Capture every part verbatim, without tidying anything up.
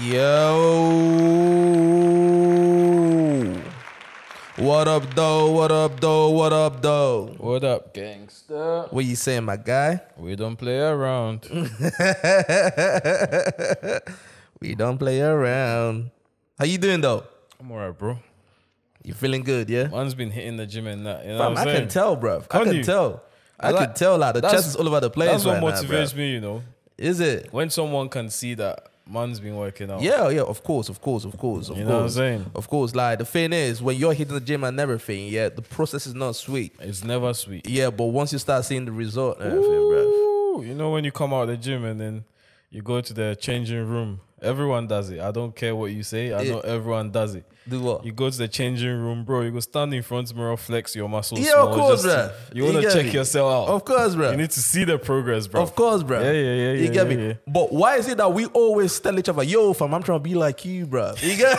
Yo. What up, though? What up, though? What up, though? What up, gangster? What you saying, my guy? We don't play around. We don't play around. How you doing, though? I'm all right, bro. You feeling good, yeah? Man's been hitting the gym and that. You know Fam, what I'm I can tell, bro. I can you? tell. I like, can tell, like, the chest is all over the place. That's what right motivates now, me, you know. Is it? When someone can see that man's been working out. Yeah, yeah, of course, of course, of course. Of you course. know what I'm saying? Of course, like, the thing is, when you're hitting the gym and everything, yeah, the process is not sweet. It's never sweet. Yeah, but once you start seeing the result, and everything, bro. You know when you come out of the gym and then you go to the changing room. Everyone does it. I don't care what you say. I know everyone does it. Do what? You go to the changing room, bro. You go stand in front of the mirror, flex your muscles. Yeah, of course, bro. You want to check yourself out. Of course, bro. You need to see the progress, bro. Of course, bro. Yeah, yeah, yeah. You get me? But why is it that we always tell each other, yo, fam, I'm trying to be like you, bro? You get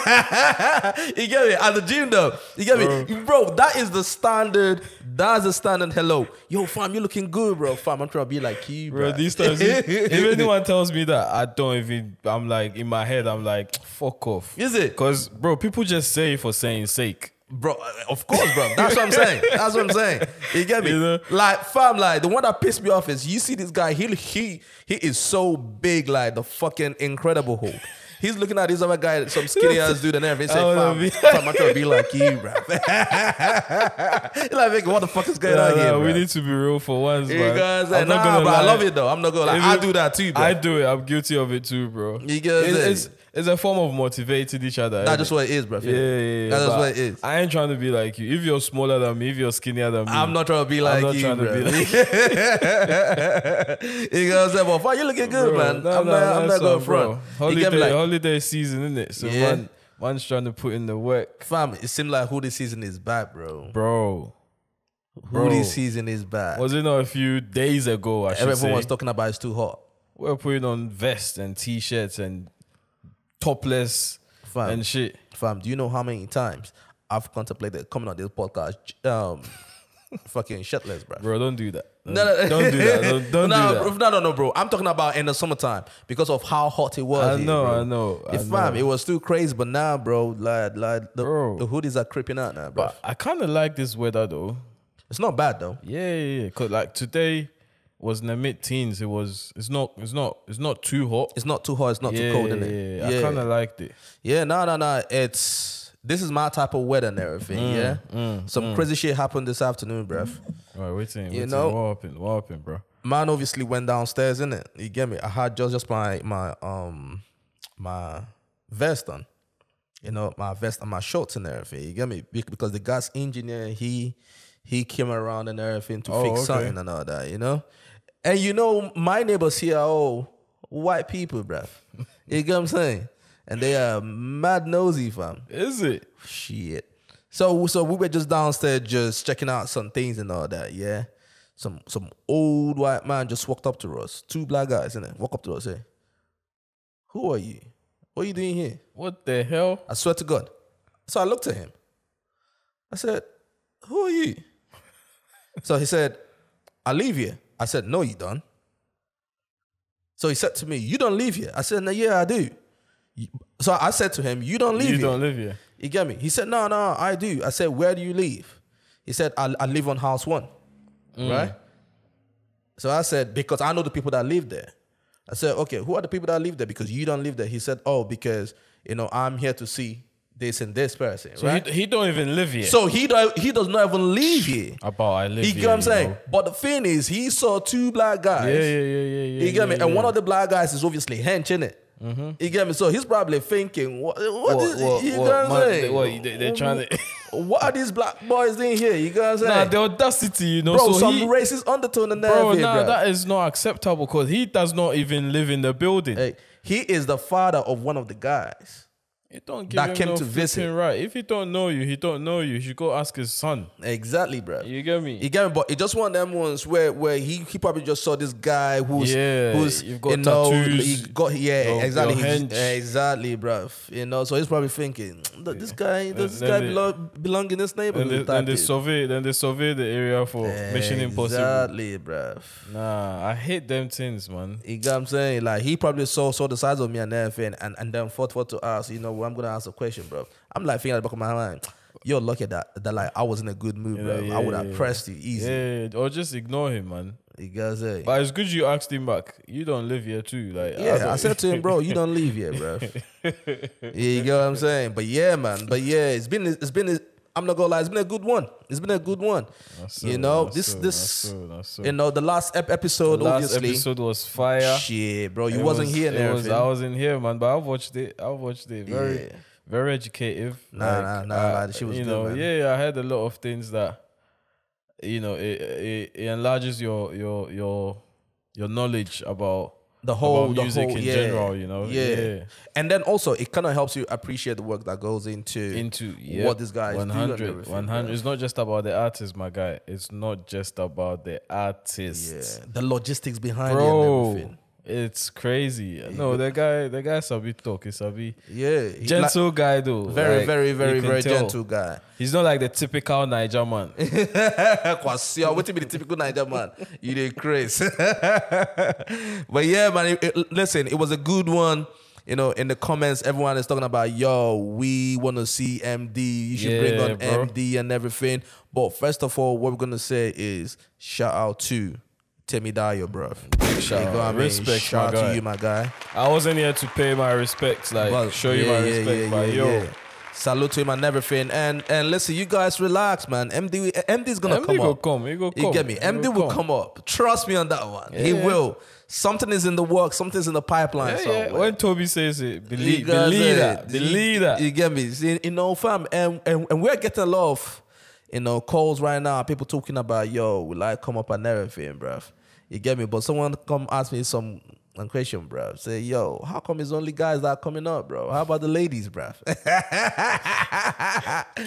you get me? At the gym, though. You get me? Bro, that is the standard. That's the standard. Hello. Yo, fam, you're looking good, bro. Fam, I'm trying to be like you, bro. Bro, these times, if anyone tells me that, I don't even, I'm like, in my head, I'm like, fuck off. Is it? Because, bro, people just say for saying sake. Bro, of course, bro. That's what I'm saying. That's what I'm saying. You get me? You know? Like, fam, like, the one that pissed me off is, you see this guy, he, he, he is so big, like the fucking Incredible Hulk. He's looking at this other guy, some skinny ass dude and everything. He's like, fam, I'm trying to be like you, bro. Like, what the fuck is going nah, on nah, here, We bro? need to be real for once, bro. Guys, I'm nah, not gonna bro, lie. I love it, though. I'm not gonna lie. I do that too, bro. I do it. I'm guilty of it too, bro. You get it, it's, it's, it's a form of motivating each other. That's just what it is, bro. Yeah, yeah, yeah. That's just what it is. I ain't trying to be like you. If you're smaller than me, if you're skinnier than me. I'm not trying to be like you, bro. I'm not trying to be like you. You know what I'm saying? Well, fuck, you looking good, bro, man. Nah, I'm nah, not, nah, I'm not going front. Holiday. Holiday season, isn't it? So yeah. man, man's trying to put in the work. Fam, it seems like holiday season is bad, bro. Bro. Holiday season is bad. Was it not a few days ago, I should Everyone say? Everyone was talking about it's too hot. We're putting on vests and T-shirts and topless fam, and shit. Fam, do you know how many times I've contemplated coming on this podcast um, fucking shirtless, bro? Bro, don't do that. No, no. Don't do that. Don't, don't no, do that. No, no, no, bro. I'm talking about in the summertime because of how hot it was. I know, here, I know. I if know. Fam, it was still crazy, but now, bro, like, like the, bro. the hoodies are creeping out now, bro. But I kind of like this weather, though. It's not bad, though. Yeah, yeah, yeah. Cause like today was in the mid-teens. It was. It's not. It's not. It's not too hot. It's not too hot. It's not yeah, too cold, isn't it? Yeah, yeah. I kind of liked it. Yeah, no, no, no. It's. This is my type of weather and everything, mm, yeah? Mm, Some mm. crazy shit happened this afternoon, bruv. All right, wait till you wait know. What happened? What happened, bro? Man obviously went downstairs, innit? You get me? I had just, just my, my, um, my vest on. You know, my vest and my shorts and everything. You get me? Because the gas engineer, he he came around and everything to oh, fix okay. something and all that, you know? And you know, my neighbors here are all white people, bruv. You get what I'm saying? And they are mad nosy, fam. Is it? Shit. So so we were just downstairs just checking out some things and all that, yeah? Some some old white man just walked up to us. Two black guys, innit? Walk up to us, say, who are you? What are you doing here? What the hell? I swear to God. So I looked at him. I said, who are you? So he said, I live here. I said, no, you don't. So he said to me, you don't live here. I said, no, yeah, I do. So I said to him, you don't live you here. You don't live here. You get me? He said, no, no, I do. I said, where do you live? He said, I, I live on house one. Mm. Right? So I said, because I know the people that live there. I said, okay, who are the people that live there? Because you don't live there. He said, oh, because, you know, I'm here to see this and this person. So right? he, he don't even live here. So he don't, he does not even live here. About I live you here. You get what I'm saying? Know. But the thing is, he saw two black guys. Yeah, yeah, yeah, yeah. yeah you get yeah, me? Yeah. And one of the black guys is obviously hench, innit? Mm-hmm. You get me? So he's probably thinking, what, what, what is what, you know what I'm saying? What, they, they're trying to. What are these black boys doing here? You guys, nah, the audacity, you know, bro. So some he, racist undertone in there, bro. Nah, bro. That is not acceptable because he does not even live in the building. Hey, he is the father of one of the guys. You don't give that him came no to visit. Right. If he don't know you, he don't know you. He should go ask his son. Exactly, bro. You get me? You get me? But it just one of them ones where where he, he probably just saw this guy who's yeah, who's you've got you tattoos, know he got yeah your, exactly your he, exactly, bro. You know, so he's probably thinking this guy does yeah. this guy they, belong, belong in this neighborhood. Then they, then they survey then they survey the area for yeah, Mission Impossible. Exactly, bro. Nah, I hate them things, man. You get what I'm saying? Like he probably saw saw the size of me and everything, and and then fought for to ask, you know. I'm gonna ask a question, bro. I'm like thinking at the back of my mind, you're lucky that that like I was in a good mood, yeah, bro. Yeah, I would have yeah. pressed you easy. Yeah, or just ignore him, man. You guys, hey. But it's good you asked him back. You don't live here too, like yeah. I, I said to him, bro, you don't live here, bro. Yeah, you get what I'm saying. But yeah, man. But yeah, it's been it's been. I'm not gonna lie, it's been a good one. It's been a good one. So, you know, this so, this so, so. you know the last ep episode. The last obviously. episode was fire. Shit, bro, you it wasn't was, here. And it was, I wasn't here, man. But I've watched it. I've watched it. Very, yeah. very educative. Nah, like, nah, nah. Uh, she was. You good, know, man. yeah, I heard a lot of things that, you know, it it, it enlarges your your your your knowledge about. The whole the music whole, in yeah. general, you know, yeah. yeah. And then also, it kind of helps you appreciate the work that goes into into yeah. what this guy is doing. one hundred, one hundred. It's not just about the artist, my guy. It's not just about the artist. Yeah. The logistics behind Bro, it and everything. It's crazy. Yeah. No, the guy, the guy sabi talk. He sabi. Yeah, he gentle like, guy though. Very, like, very, very, very tell. gentle guy. He's not like the typical Niger man. Kwasiya, what to be the typical Niger man? You did crazy. But yeah, man. It, it, listen, it was a good one. You know, in the comments, everyone is talking about, yo, we want to see M D. You should yeah, bring on bro. M D and everything. But first of all, what we're gonna say is shout out to. Timmy Dayo, bro. Big shout out. You know I mean? Respect, shout out to you, my guy. I wasn't here to pay my respects, like well, show yeah, you my yeah, respect, yeah, but yeah, yo. Yeah. Salute to him and everything. And and listen, you guys relax, man. M D, M D's gonna come up. Come, he go come. You get me? M D will come up. Trust me on that one. Yeah. He will. Something is in the work. Something's in the pipeline. Yeah, somewhere. Yeah. When Toby says it, believe, believe that. Believe that. You get me? See, you know, fam. And, and and we're getting a lot of, you know, calls right now. People talking about, yo, will I come up and everything, bruv. You get me? But someone come ask me some question, bro. Say, yo, how come it's only guys that are coming up, bro? How about the ladies, bro?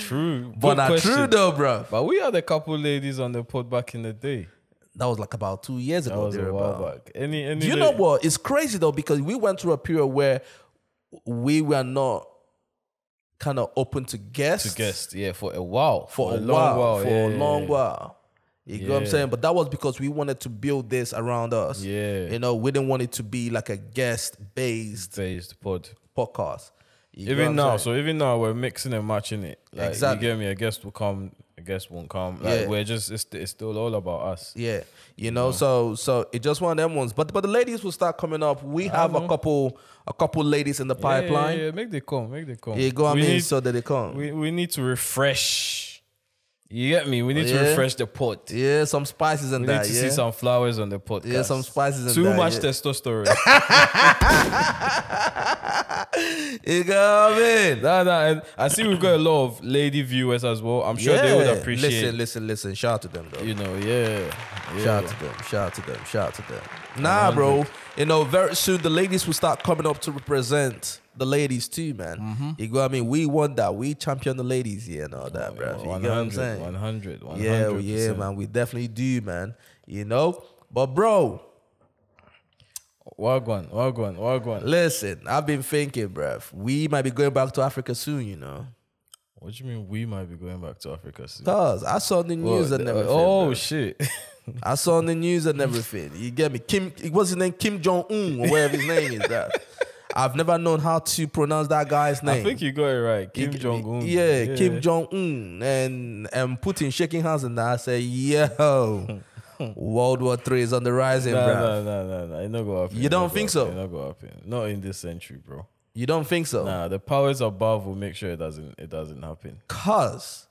True. But not true, though, bro. But we had a couple ladies on the pod back in the day. That was like about two years ago. That was a while back. Any, any you day. know what? It's crazy, though, because we went through a period where we were not kind of open to guests. To guests, yeah, for a while. For, for a, a long while. while. For yeah, a long yeah. while. You yeah. know what I'm saying? But that was because we wanted to build this around us. Yeah. You know, we didn't want it to be like a guest-based based pod. podcast. You even now, so even now we're mixing and matching it. Like, exactly. You get me? A guest will come, a guest won't come. Like yeah. we're just, it's, it's still all about us. Yeah. You know, yeah. so so it just one of them ones. But but the ladies will start coming up. We I have a couple a couple ladies in the yeah, pipeline. Yeah, yeah, make they come, make they come. You go, I mean, need, so that they come. We, we need to refresh. You get me? We need yeah. to refresh the pot. Yeah, some spices and that. We need that, to yeah. see some flowers on the pot. Yeah, some spices and Too that. Too much yeah. testosterone. You got me? Nah, nah. And I see we've got a lot of lady viewers as well. I'm sure yeah. they would appreciate. Listen, listen, listen. Shout out to them, though. You know, yeah. yeah. Shout out to them. Shout out to them. Shout out to them. Nah, bro. You know, very soon the ladies will start coming up to represent. The ladies too, man. Mm-hmm. You know what I mean? We want that. We champion the ladies here and all that, bro. You get what I'm saying? one hundred, one hundred percent. Yeah, yeah, man. We definitely do, man. You know? But, bro. Wagwan, wagwan, wagwan. Listen, I've been thinking, bro. We might be going back to Africa soon, you know? What do you mean we might be going back to Africa soon? Because I saw the news what? and everything. Oh, bro. shit. I saw on the news and everything. You get me? Kim, what's his name? Kim Jong-un or whatever his name is, that. I've never known how to pronounce that guy's name. I think you got it right. Kim Jong-un. Yeah, yeah, Kim Jong-un. And, and Putin shaking hands and I say, yo, World War three is on the rising, nah, bro. No, no, no, no. It not go happen. You don't it think so? It not go happen. Not in this century, bro. You don't think so? Nah, the powers above will make sure it doesn't, it doesn't happen. Because...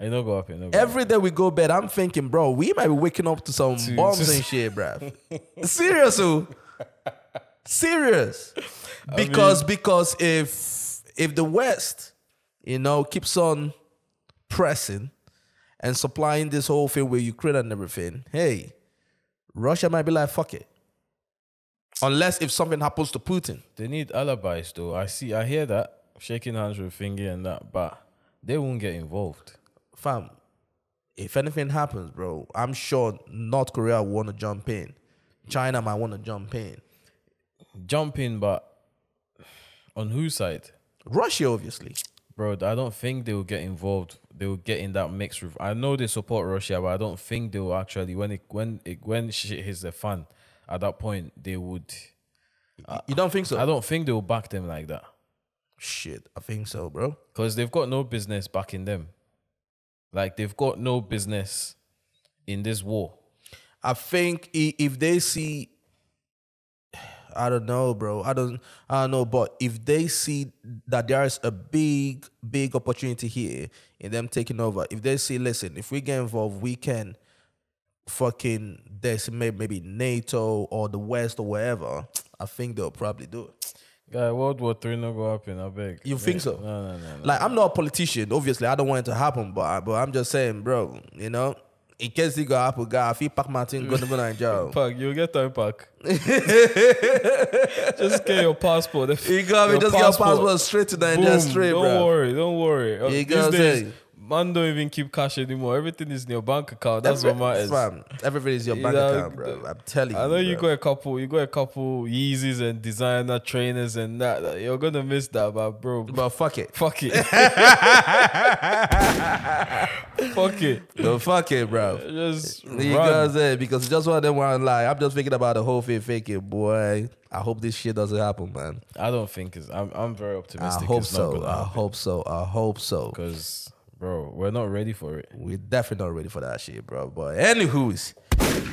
I know go up. I know go Every up. day we go bed, I'm thinking, bro, we might be waking up to some to, bombs to, and shit, bruv. Seriously. Serious. Because I mean, because if if the West, you know, keeps on pressing and supplying this whole thing with Ukraine and everything, hey, Russia might be like, fuck it. Unless if something happens to Putin. They need alibis though. I see, I hear that. shaking hands with Thingy and that, but they won't get involved. Fam, if anything happens, bro, I'm sure North Korea will want to jump in. China might want to jump in. Jump in, but on whose side? Russia, obviously. Bro, I don't think they will get involved. They will get in that mix with. I know they support Russia, but I don't think they will actually. When it when it when shit hits the fan, at that point they would. Uh, you don't think so? I don't think they will back them like that. Shit, I think so, bro. Because they've got no business backing them. Like they've got no business in this war. I think if they see, I don't know, bro. I don't, I don't know. But if they see that there is a big, big opportunity here in them taking over, if they see, listen, if we get involved, we can fucking decimate maybe NATO or the West or wherever, I think they'll probably do it. Guy, World War Three not gonna happen, I beg. You think so? No, no, no. no like, no. I'm not a politician. Obviously, I don't want it to happen, but, I, but I'm just saying, bro, you know? In case you go Apple guy, if you pack Martin, go to Nigeria. Pack, you get time pack. Just get your passport. You got me. Just passport. Get your passport straight to Nigeria, straight, don't bro. Don't worry, don't worry. You got me. Man, don't even keep cash anymore. Everything is in your bank account. That's Every, what matters. Fam, everything is your bank know, account, bro. I'm telling you. I know you, you got a couple. You got a couple Yeezys and designer trainers and that. You're gonna miss that, but bro. But fuck it. Fuck it. Fuck it. No, fuck it, bro. Just you guys, eh? Because just what they want to lie. I'm just thinking about the whole thing. Fake it, boy. I hope this shit doesn't happen, man. I don't think it's. I'm. I'm very optimistic. I hope it's so. Not I happen. hope so. I hope so. Because. Bro, we're not ready for it. We're definitely not ready for that shit, bro. But anywho's,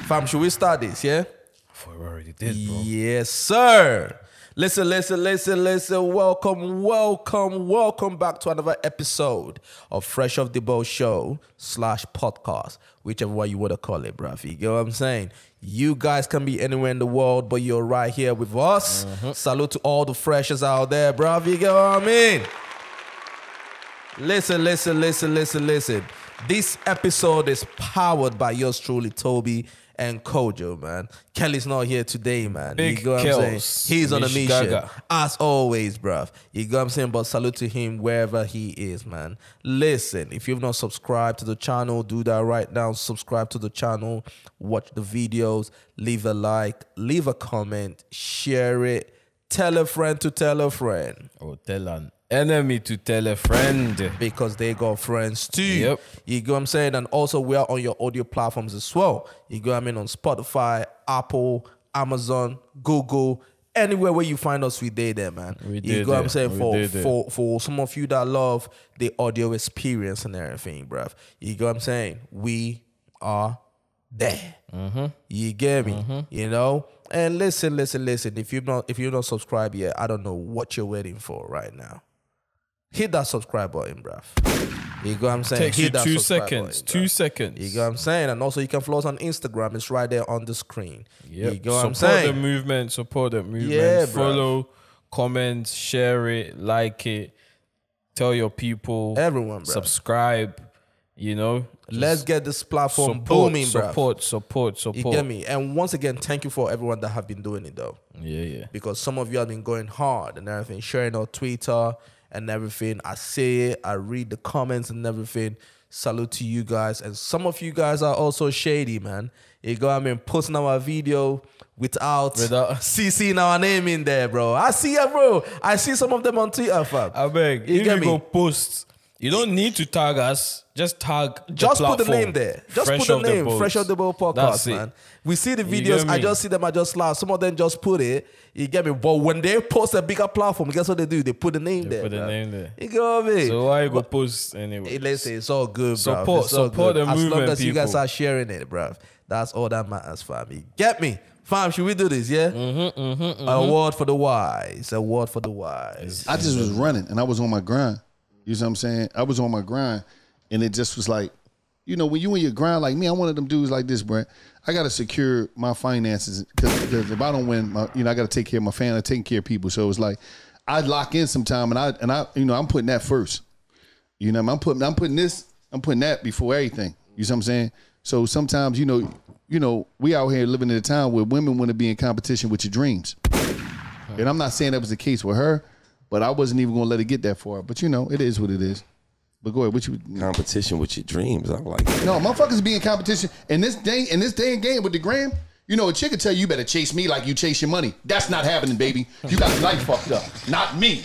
fam, should we start this, yeah? I thought we already did, bro. Yes, sir. Listen, listen, listen, listen. Welcome, welcome, welcome back to another episode of Fresh Off The Boat Show slash podcast, whichever way you want to call it, bruv. You get what I'm saying? You guys can be anywhere in the world, but you're right here with us. Mm-hmm. Salute to all the freshers out there, bruv. You get what I mean? Listen, listen, listen, listen, listen. This episode is powered by yours truly, Toby and Kojo, man. Kelly's not here today, man. Big you know what I'm saying? He's on a mission, as always, bruv. You know what I'm saying? But salute to him wherever he is, man. Listen, if you've not subscribed to the channel, do that right now. Subscribe to the channel. Watch the videos. Leave a like. Leave a comment. Share it. Tell a friend to tell a friend. Or tell an enemy to tell a friend. Because they got friends too. Yep. You go, I'm saying? And also, we are on your audio platforms as well. You go, I mean, on Spotify, Apple, Amazon, Google, anywhere where you find us, we there, there, man. We you go, I'm saying? For, for, for some of you that love the audio experience and everything, bruv. You go, I'm saying? We are there. Mm-hmm. You get me? Mm-hmm. You know? And listen, listen, listen. If you've not, if you're not subscribed yet, I don't know what you're waiting for right now. Hit that subscribe button, bruv. You know what I'm saying? Takes Hit you that two seconds. Button, two seconds. You know what I'm saying? And also, you can follow us on Instagram. It's right there on the screen. Yep. You know what I'm saying? Support the movement. Support the movement. Yeah, follow, bruv. Comment, share it, like it. Tell your people. Everyone, bruv. Subscribe. You know, let's get this platform support, booming, bro. Support, support, support. You get me? And once again, thank you for everyone that have been doing it, though. Yeah, yeah. Because some of you have been going hard and everything, sharing on Twitter and everything. I see it, I read the comments and everything. Salute to you guys. And some of you guys are also shady, man. You go, I mean, posting our video without, without CCing our name in there, bro. I see it, bro. I see some of them on Twitter, fam. I beg. You if get you me? Go post. You don't need to tag us. Just tag Just the put the name there. Just Fresh put the name. The Fresh Off The Boat Podcast, man. We see the videos. I just see them. I just laugh. Some of them just put it. You get me? But when they post a bigger platform, guess what they do? They put the name they there. put man. the name there. You get what I mean? So why you go post anyway? Listen, it's all good, bro. Support, support the movement, people. As long as you guys are sharing it, bro. That's all that matters, family. Get me? Fam, should we do this, yeah? Mm-hmm, mm-hmm, mm-hmm. A word for the wise. A word for the wise. I just was running, and I was on my grind. You know what I'm saying? I was on my grind, and it just was like, you know, when you in your grind like me, I'm one of them dudes like this, Brent. I got to secure my finances because if I don't win, my, you know, I got to take care of my family, I'm taking care of people. So it's like I lock in some time, and I and I, you know, I'm putting that first. You know, I'm putting I'm putting this, I'm putting that before everything. You know what I'm saying? So sometimes, you know, you know, we out here living in a time where women want to be in competition with your dreams, and I'm not saying that was the case with her. But I wasn't even going to let it get that far. But, you know, it is what it is. But go ahead. What you competition with your dreams? I'm like, no, motherfuckers be in competition in this day in this day and game with the gram. You know, a chick can tell you, you better chase me like you chase your money. That's not happening, baby. You got your life fucked up. Not me.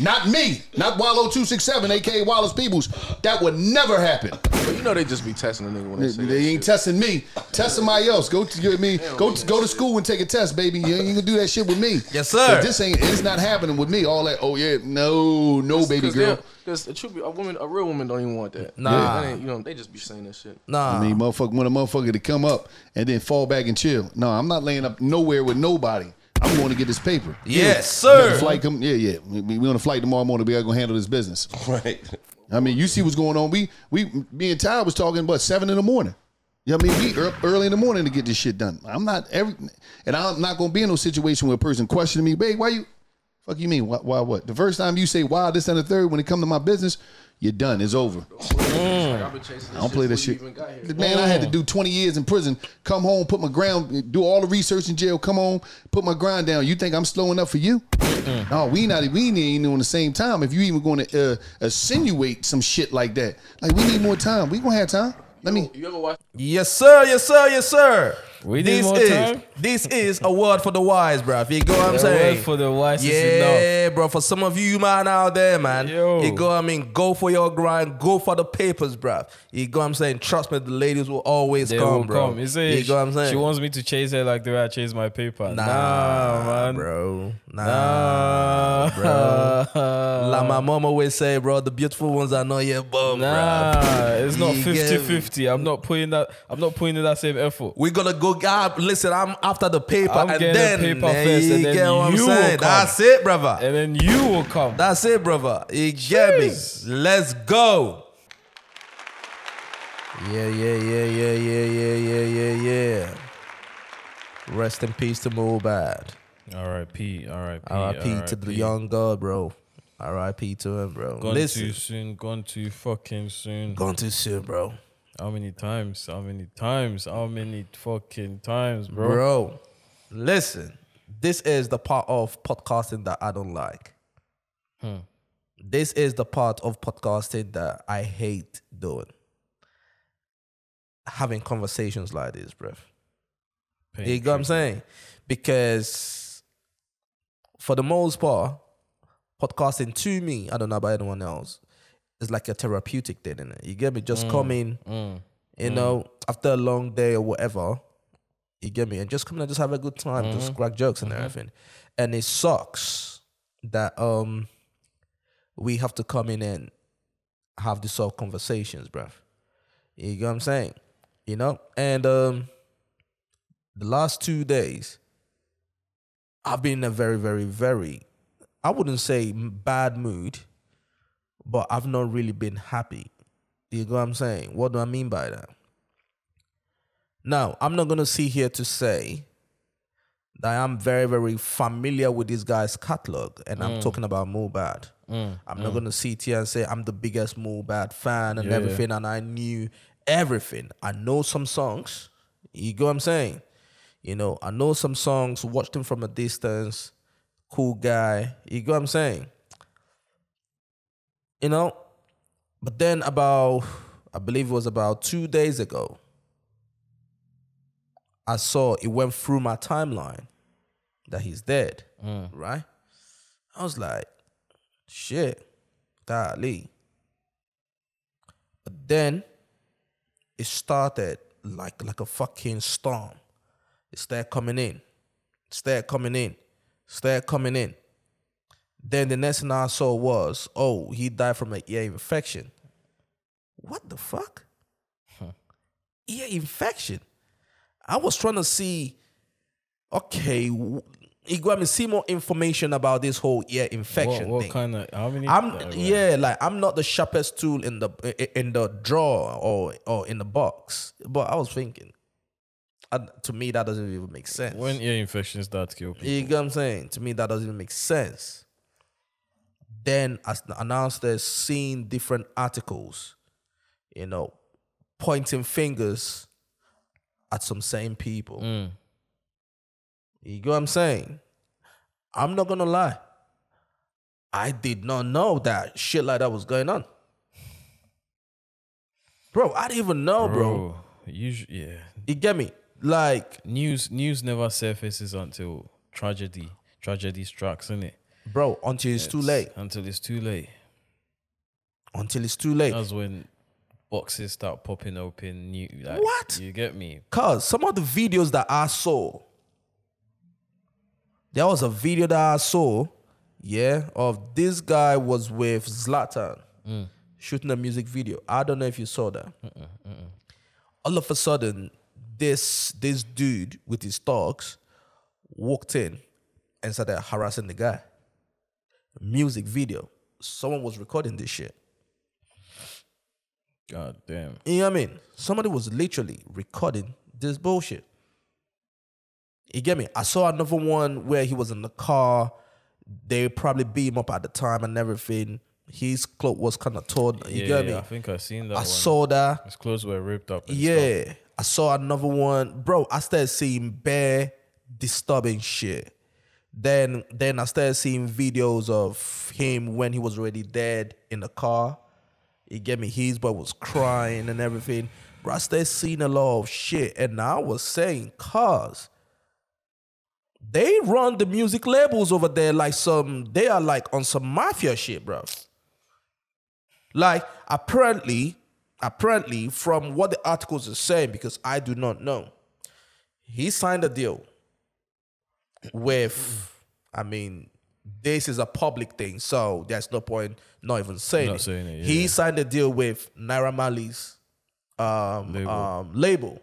Not me. Not Wallow two six seven, a k a. Wallace Peoples. That would never happen. But you know they just be testing a nigga when they say They, they ain't shit. Testing me. Test somebody else. Go to, you know what I mean? Go, go to school and take a test, baby. You ain't gonna do that shit with me. Yes, sir. This ain't, it's not happening with me. All that, oh yeah, no, no, That's baby girl. Because a, true, a woman, a real woman don't even want that. Nah. Yeah. They, you know, they just be saying that shit. Nah. I mean, motherfucker, want a motherfucker to come up and then fall back and chill. No, I'm not laying up nowhere with nobody. I'm going to get this paper. Yes, yeah, sir. Flight come, yeah, yeah. We, we on a flight tomorrow morning. We are going to handle this business. Right. I mean, you see what's going on. We, we, me and Ty was talking about seven in the morning. You know what I mean? We up early in the morning to get this shit done. I'm not every, and I'm not going to be in no situation where a person questioning me, babe, why you, fuck you mean? Why, why what? The first time you say, why this and the third, when it come to my business, you're done. It's over. Mm. I don't play that shit. Man, I had to do twenty years in prison. Come home, put my ground, do all the research in jail. Come home, put my grind down. You think I'm slowing up for you? Mm. No, we not. We ain't on the same time. If you even going to uh, insinuate some shit like that, like we need more time. We gonna have time. Let me. You ever watch? Yes, sir. Yes, sir. Yes, sir. We this need more is time? This is a word for the wise, bruv. You go, know I'm saying. Word for the wise. Yeah, bro. For some of you, man, out there, man. Yo. You go, know I mean, go for your grind. Go for the papers, bruv. You go, know I'm saying. Trust me, the ladies will always they come, will bro. Come. You, see, you go, know I'm saying. She wants me to chase her like the way I chase my paper. Nah, nah man, bro. Nah, nah bro. Like my mom always say, bro, the beautiful ones are not yet bum, nah, bruv. It's not fifty fifty. I'm not putting that. I'm not putting in that same effort. We're gonna go. God, listen, I'm after the paper, I'm and then the paper yeah, first, and then get what I'm you saying. Will come. That's it, brother. And then you will come. That's it, brother. You get me? Let's go. Yeah, yeah, yeah, yeah, yeah, yeah, yeah, yeah, yeah. Rest in peace to Mohbad. R I P. R I P. R I P to the young God, bro. R I P to him, bro. Gone listen. Too soon. Gone too fucking soon. Gone too soon, bro. How many times? How many times? How many fucking times, bro? Bro, listen. This is the part of podcasting that I don't like. Hmm. This is the part of podcasting that I hate doing. Having conversations like this, bro. Pain you know what I'm saying? Because for the most part, podcasting to me, I don't know about anyone else, it's like a therapeutic thing, isn't it? You get me? Just mm, come in, mm, you mm. know, after a long day or whatever, you get me? And just come in and just have a good time, mm-hmm. just crack jokes and mm-hmm. everything. And it sucks that um, we have to come in and have these sort of conversations, bruv. You get what I'm saying? You know? And um, the last two days, I've been in a very, very, very, I wouldn't say bad mood, but I've not really been happy. You know what I'm saying? What do I mean by that? Now, I'm not going to sit here to say that I'm very, very familiar with this guy's catalog, and mm. I'm talking about Mohbad. Mm. I'm mm. not going to sit here and say I'm the biggest Mohbad fan and yeah, everything, yeah. and I knew everything. I know some songs. You know what I'm saying? You know, I know some songs, watched him from a distance, cool guy. You know what I'm saying? You know, but then about, I believe it was about two days ago, I saw it went through my timeline that he's dead, mm. right? I was like, shit, golly. But then it started like, like a fucking storm. It started coming in, it started coming in, it started coming in. Then the next thing I saw was, oh, he died from an ear infection. What the fuck? Huh. Ear infection? I was trying to see, okay, you got me see more information about this whole ear infection what, what thing. Kind of, how many I'm, uh, yeah, like I'm not the sharpest tool in the in the drawer or or in the box, but I was thinking. And to me, that doesn't even make sense. When ear infections that kill people. You know what I'm saying? To me, that doesn't even make sense. Then, as announced, they're seeing different articles, you know, pointing fingers at some same people. Mm. You know what I'm saying? I'm not going to lie. I did not know that shit like that was going on. Bro, I didn't even know, bro. bro. You, yeah. You get me? Like... News news never surfaces until tragedy. Tragedy strikes, innit? Bro, until it's, it's too late. Until it's too late. Until it's too late. That's when boxes start popping open. New, like, what? You get me? Because some of the videos that I saw... There was a video that I saw, yeah, of this guy was with Zlatan mm. shooting a music video. I don't know if you saw that. Uh -uh, uh -uh. All of a sudden, this this dude with his dogs walked in and started harassing the guy. Music video. Someone was recording this shit. God damn. You know what I mean? Somebody was literally recording this bullshit. You get me? I saw another one where he was in the car. They probably beat him up at the time and everything. His clothes was kind of torn. You yeah, get me? I think I seen that I one. I saw that. His clothes were ripped up. And yeah. Stuff. I saw another one. Bro, I started seeing bare disturbing shit. Then, then I started seeing videos of him when he was already dead in the car. You get me? His boy was crying and everything. Bro, I started seeing a lot of shit. And I was saying, cause... They run the music labels over there like some, they are like on some mafia shit, bro. Like apparently, apparently from what the articles are saying, because I do not know, he signed a deal with, I mean, this is a public thing, so there's no point not even saying not it. Saying it yeah. He signed a deal with Naira Marley's um, label. Um, label,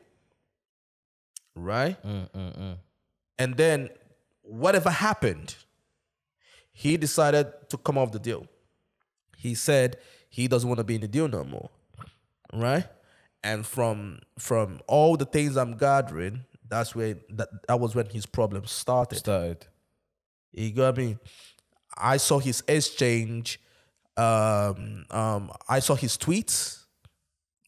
right? Uh, uh, uh. And then whatever happened, he decided to come off the deal. He said he doesn't want to be in the deal no more, right? And from from all the things I'm gathering, that's where that, that was when his problems started. Started. You got me? I saw his exchange. Um, um, I saw his tweets.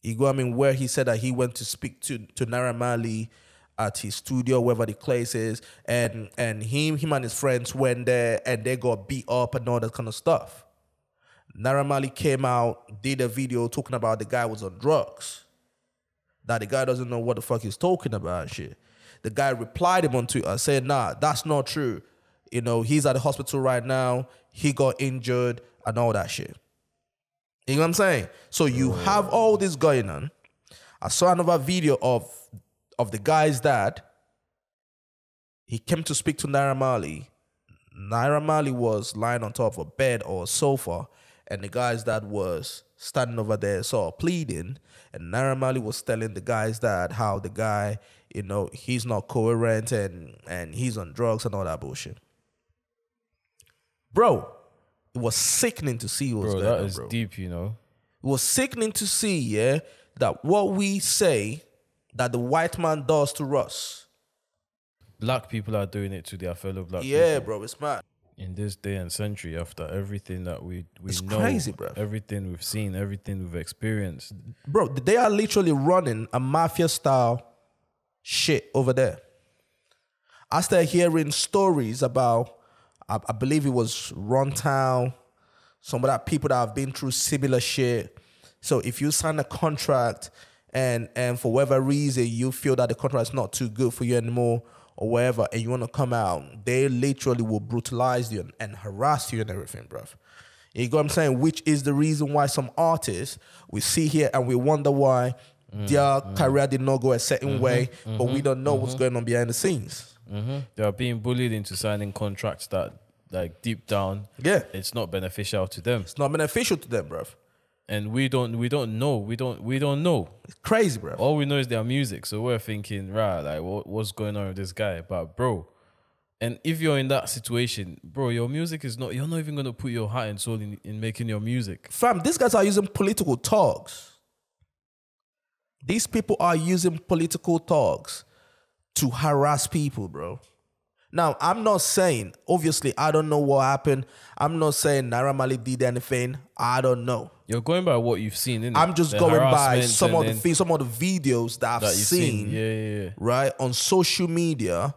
You got me? Where he said that he went to speak to to Naira Marley at his studio, wherever the place is, and and him him and his friends went there and they got beat up and all that kind of stuff. Naira Marley came out, did a video talking about the guy was on drugs, that the guy doesn't know what the fuck he's talking about and shit. The guy replied him on Twitter saying, nah, that's not true. You know, he's at the hospital right now, he got injured and all that shit. You know what I'm saying? So you have all this going on. I saw another video of Of the guy's dad. He came to speak to Naira Marley. Naira Marley was lying on top of a bed or a sofa, and the guy's dad was standing over there, sort of pleading. And Naira Marley was telling the guy's dad how the guy, you know, he's not coherent and and he's on drugs and all that bullshit. Bro, it was sickening to see. What bro, was that on, is bro. deep, you know. It was sickening to see, yeah, that what we say that the white man does to us, black people are doing it to their fellow black yeah, people. Yeah, bro, it's mad. In this day and century, after everything that we, we it's know, crazy, bro. Everything we've seen, everything we've experienced. Bro, they are literally running a mafia-style shit over there. I started hearing stories about, I, I believe it was Run Town, some of that people that have been through similar shit. So if you sign a contract... And, and for whatever reason, you feel that the contract is not too good for you anymore or whatever, and you want to come out, they literally will brutalize you and, and harass you and everything, bruv. You know what I'm saying? Which is the reason why some artists, we see here and we wonder why mm, their mm. career did not go a certain mm-hmm, way, mm-hmm, but we don't know mm-hmm. what's going on behind the scenes. Mm-hmm. They are being bullied into signing contracts that, like, deep down, yeah, it's not beneficial to them. It's not beneficial to them, bruv. And we don't, we don't know, we don't, we don't know. It's crazy, bro. All we know is their music, so we're thinking, right, like, what, what's going on with this guy? But, bro, and if you're in that situation, bro, your music is not, you're not even gonna put your heart and soul in, in making your music. Fam, these guys are using political talks. These people are using political talks to harass people, bro. Now, I'm not saying, obviously, I don't know what happened. I'm not saying Naira Marley did anything. I don't know. You're going by what you've seen, innit? I'm just the going by some of, the, some of the videos that I've that seen, seen. Yeah, yeah, yeah. Right, on social media.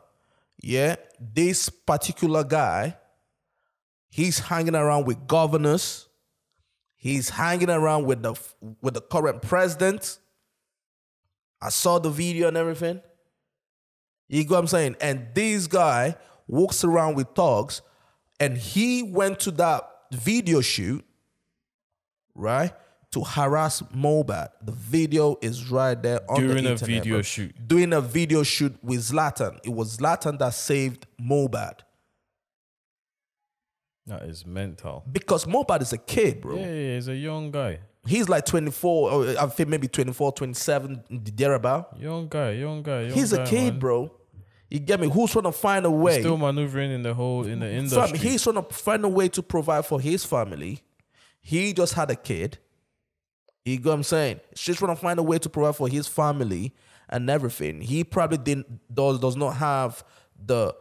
Yeah, this particular guy, He's hanging around with governors. He's hanging around with the with the current president. I saw the video and everything. You get what I'm saying? And this guy walks around with thugs, and he went to that video shoot, right, to harass Mohbad. The video is right there on the internet. During a video shoot. Doing a video shoot with Zlatan. It was Zlatan that saved Mohbad. That is mental. Because Mohbad is a kid, bro. Yeah, yeah, he's a young guy. He's like twenty-four, or I think maybe twenty-four, twenty-seven, thereabout. Young guy, young guy, young he's guy. He's a kid, man. Bro. You get me? Who's trying to find a way? He's still maneuvering in the whole, in the industry. He's trying to find a way to provide for his family. He just had a kid. You get what I'm saying? She's trying to find a way to provide for his family and everything. He probably didn't, does, does not have the,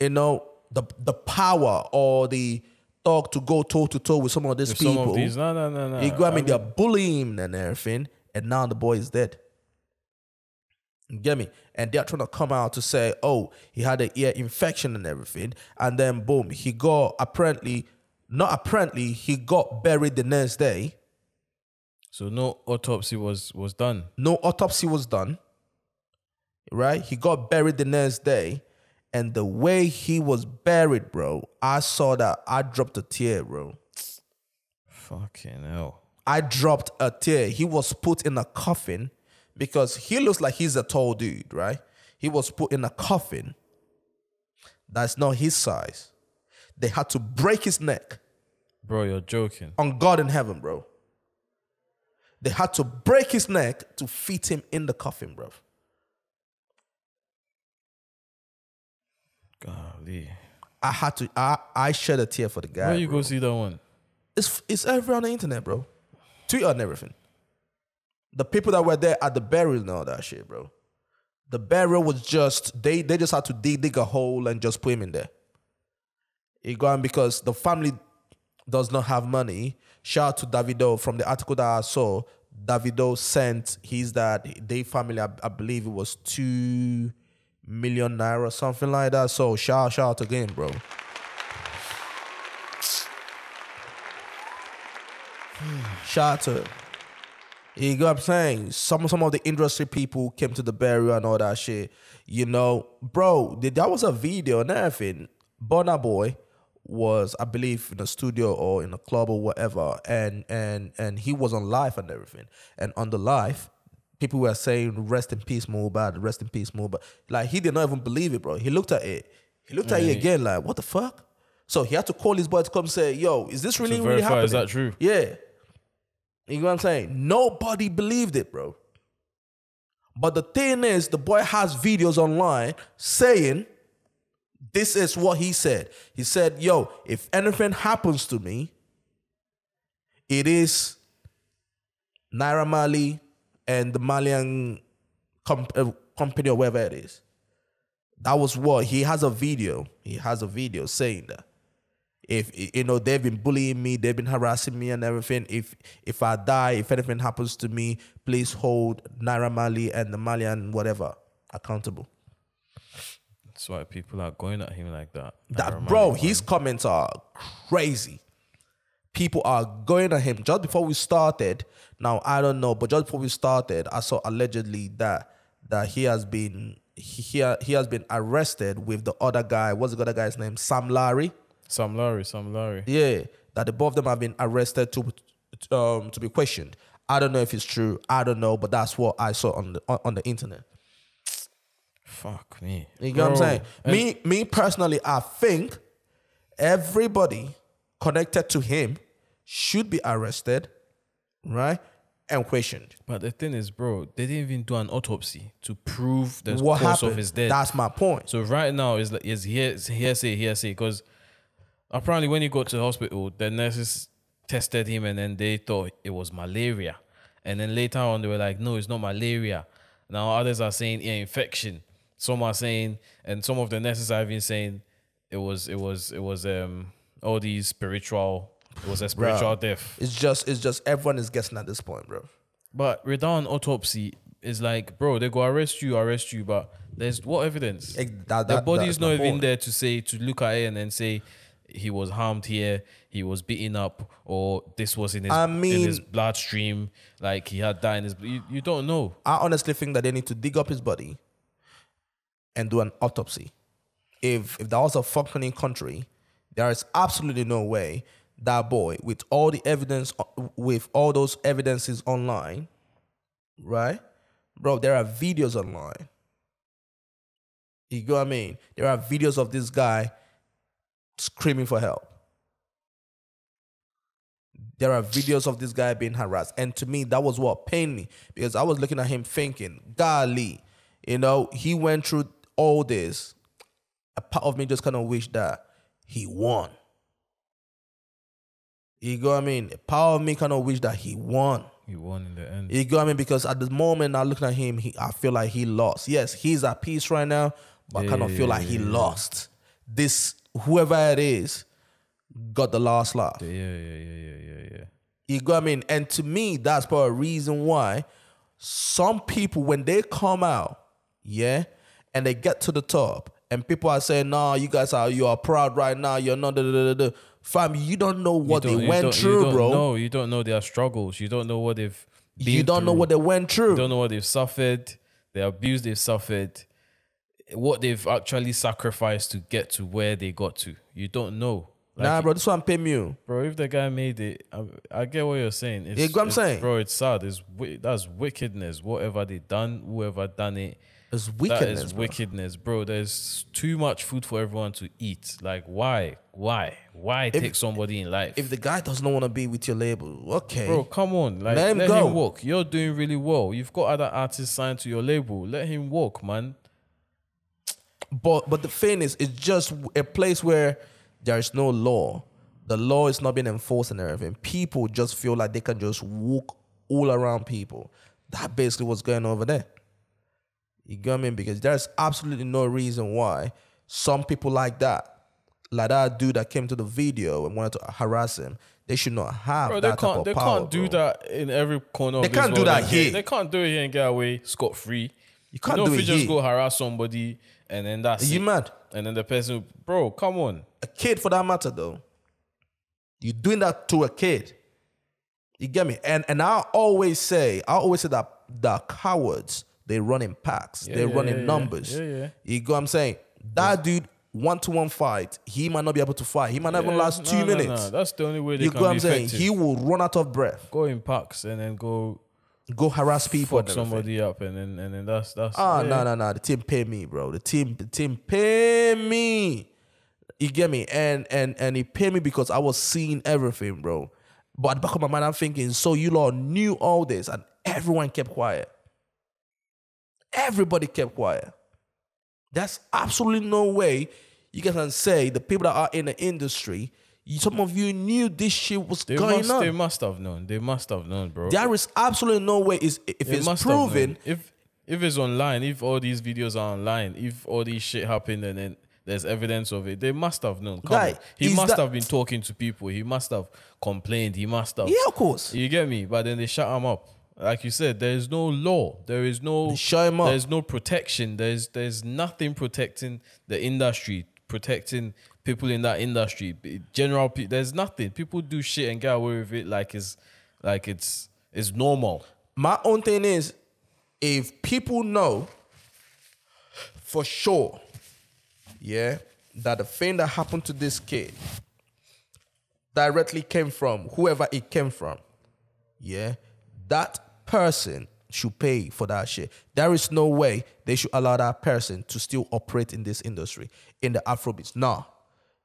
you know, the, the power or the talk to go toe-to-toe with some of these with people. Some of these, no, no, no, no. You get what I mean? They're bullying and everything, and now the boy is dead. You get me? And they're trying to come out to say, oh, he had an ear infection and everything, and then boom, he got, apparently, not apparently, he got buried the next day. So no autopsy was, was done? No autopsy was done, right? He got buried the next day. And the way he was buried, bro, I saw that. I dropped a tear, bro. Fucking hell. I dropped a tear. He was put in a coffin because he looks like he's a tall dude, right? He was put in a coffin that's not his size. They had to break his neck. Bro, you're joking. On God in heaven, bro. They had to break his neck to fit him in the coffin, bro. Golly. I had to, I, I shed a tear for the guy. Where you bro. Go see that one? It's, it's everywhere on the internet, bro. Twitter and everything. The people that were there at the burial and all that shit, bro. The burial was just, they, they just had to dig, dig a hole and just put him in there. It gone because the family does not have money. Shout out to Davido from the article that I saw. Davido sent his dad, their family, I, I believe it was two... million naira, something like that. So shout, shout out again, bro. Shout out to him. You know what I'm saying? Some, some of the industry people came to the burial and all that shit. You know, bro, that was a video and everything. Burna Boy was, I believe, in a studio or in a club or whatever, and and and he was on live and everything. And on the live, people were saying, rest in peace, Mohbad, rest in peace, Mohbad. Like, he did not even believe it, bro. He looked at it. He looked at yeah. it again, like, what the fuck? So he had to call his boy to come say, yo, is this really, to really verify, happening? Is that true? Yeah. You know what I'm saying? Nobody believed it, bro. But the thing is, the boy has videos online saying, this is what he said. He said, yo, if anything happens to me, it is Naira Marley and the Marlian comp uh, company or whatever it is. That was what, he has a video. He has a video saying that. If, you know, they've been bullying me, they've been harassing me and everything. If if I die, if anything happens to me, please hold Naira Marley and the Marlian whatever accountable. That's why people are going at him like that. that bro, Marley. His comments are crazy. People are going at him. Just before we started, now I don't know, but just before we started, I saw allegedly that that he has been he he has been arrested with the other guy. What's the other guy's name? Sam Larry. Sam Larry. Sam Larry. Yeah, that the both of them have been arrested to um to be questioned. I don't know if it's true. I don't know, but that's what I saw on the on, on the internet. Fuck me. You know what I'm saying? Me me personally, I think everybody connected to him should be arrested, right, and questioned. But the thing is, bro, they didn't even do an autopsy to prove the what cause happened? Of his death. That's my point. So right now is like is hearsay, hearsay, because apparently when he got to the hospital, the nurses tested him and then they thought it was malaria, and then later on they were like, no, it's not malaria. Now others are saying ear infection. Some are saying, and some of the nurses are even saying it was it was it was um. all these spiritual, it was a spiritual bro, death. It's just, it's just everyone is guessing at this point, bro. But without an autopsy, it's like, bro, they go arrest you, arrest you, but there's what evidence? It, that, that, the body's not even there to say, to look at it and then say, he was harmed here, he was beaten up, or this was in his, I mean, in his bloodstream, like he had that in his, you, you don't know. I honestly think that they need to dig up his body and do an autopsy. If, if that was a functioning country, there is absolutely no way that boy, with all the evidence, with all those evidences online, right? Bro, there are videos online. You know what I mean? There are videos of this guy screaming for help. There are videos of this guy being harassed. And to me, that was what pained me, because I was looking at him thinking, golly, you know, he went through all this. A part of me just kind of wished that he won. You know what I mean? A part of me kind of wished that he won. He won in the end. You know what I mean? Because at the moment, I look at him, he, I feel like he lost. Yes, he's at peace right now, but yeah, I kind of feel like he lost. This, whoever it is, got the last laugh. Yeah, yeah, yeah, yeah, yeah, yeah. You know what I mean? And to me, that's part of the reason why some people, when they come out, yeah, and they get to the top, and people are saying, no, you guys are, you are proud right now, you're not, da, da, da, da. Fam, you don't know what they went through, bro. No, you don't know their struggles. You don't know what they've been through. You don't know what they went through. You don't know what they've suffered, the abuse they've suffered, what they've actually sacrificed to get to where they got to. You don't know. Like, nah, bro, this one pay me. Bro, if the guy made it, I, I get what you're saying. It's, you know what I'm it's, saying? Bro, it's sad. It's, that's wickedness. Whatever they done, whoever done it, it's wickedness, that is bro. wickedness, bro. There's too much food for everyone to eat. Like, why? Why? Why if, take somebody in life? If the guy doesn't want to be with your label, okay. Bro, come on. Like, let him let go. Him walk. You're doing really well. You've got other artists signed to your label. Let him walk, man. But, but the thing is, it's just a place where there is no law. The law is not being enforced and everything. People just feel like they can just walk all around people. That basically what's going on over there. You get what I mean? Because there's absolutely no reason why some people like that, like that dude that came to the video and wanted to harass him, they should not have bro, that they can't, type of they power. They can't do bro. that in every corner they of the world. They can't do that here. They can't do it here and get away scot-free. You can't you know, do it here. If you just go harass somebody and then that's Are you it. mad? And then the person, bro, come on. A kid for that matter, though. You're doing that to a kid. You get me? And, and I always say, I always say that the cowards, they run in packs. Yeah, they yeah, run in yeah, numbers. Yeah, yeah. You go, know I'm saying that yeah. dude one-to-one -one fight. He might not be able to fight. He might not yeah, even last no, two no, minutes. No. That's the only way. They you go, know I'm effective. saying he will run out of breath. Go in packs and then go, go harass people. Fuck somebody up and then and then that's that's. Ah yeah. no no no. The team pay me, bro. The team the team pay me. You get me? And and and he paid me because I was seeing everything, bro. But at the back of my mind, I'm thinking, so you lot knew all this and everyone kept quiet. Everybody kept quiet. There's absolutely no way you guys can say the people that are in the industry, you, some of you knew this shit was they going must, on. They must have known. They must have known, bro. There is absolutely no way is if they it's proven. If if it's online, if all these videos are online, if all these shit happened and then there's evidence of it, they must have known. Come right. on. He must that, have been talking to people. He must have complained. He must have. Yeah, of course. You get me? But then they shut him up. Like you said, there is no law. There is no there is no protection. There's there's nothing protecting the industry, protecting people in that industry. General people, there's nothing. People do shit and get away with it like it's like it's it's normal. My own thing is, if people know for sure, yeah, that the thing that happened to this kid directly came from whoever it came from, yeah, that person should pay for that shit. There is no way they should allow that person to still operate in this industry, in the Afrobeats. Nah.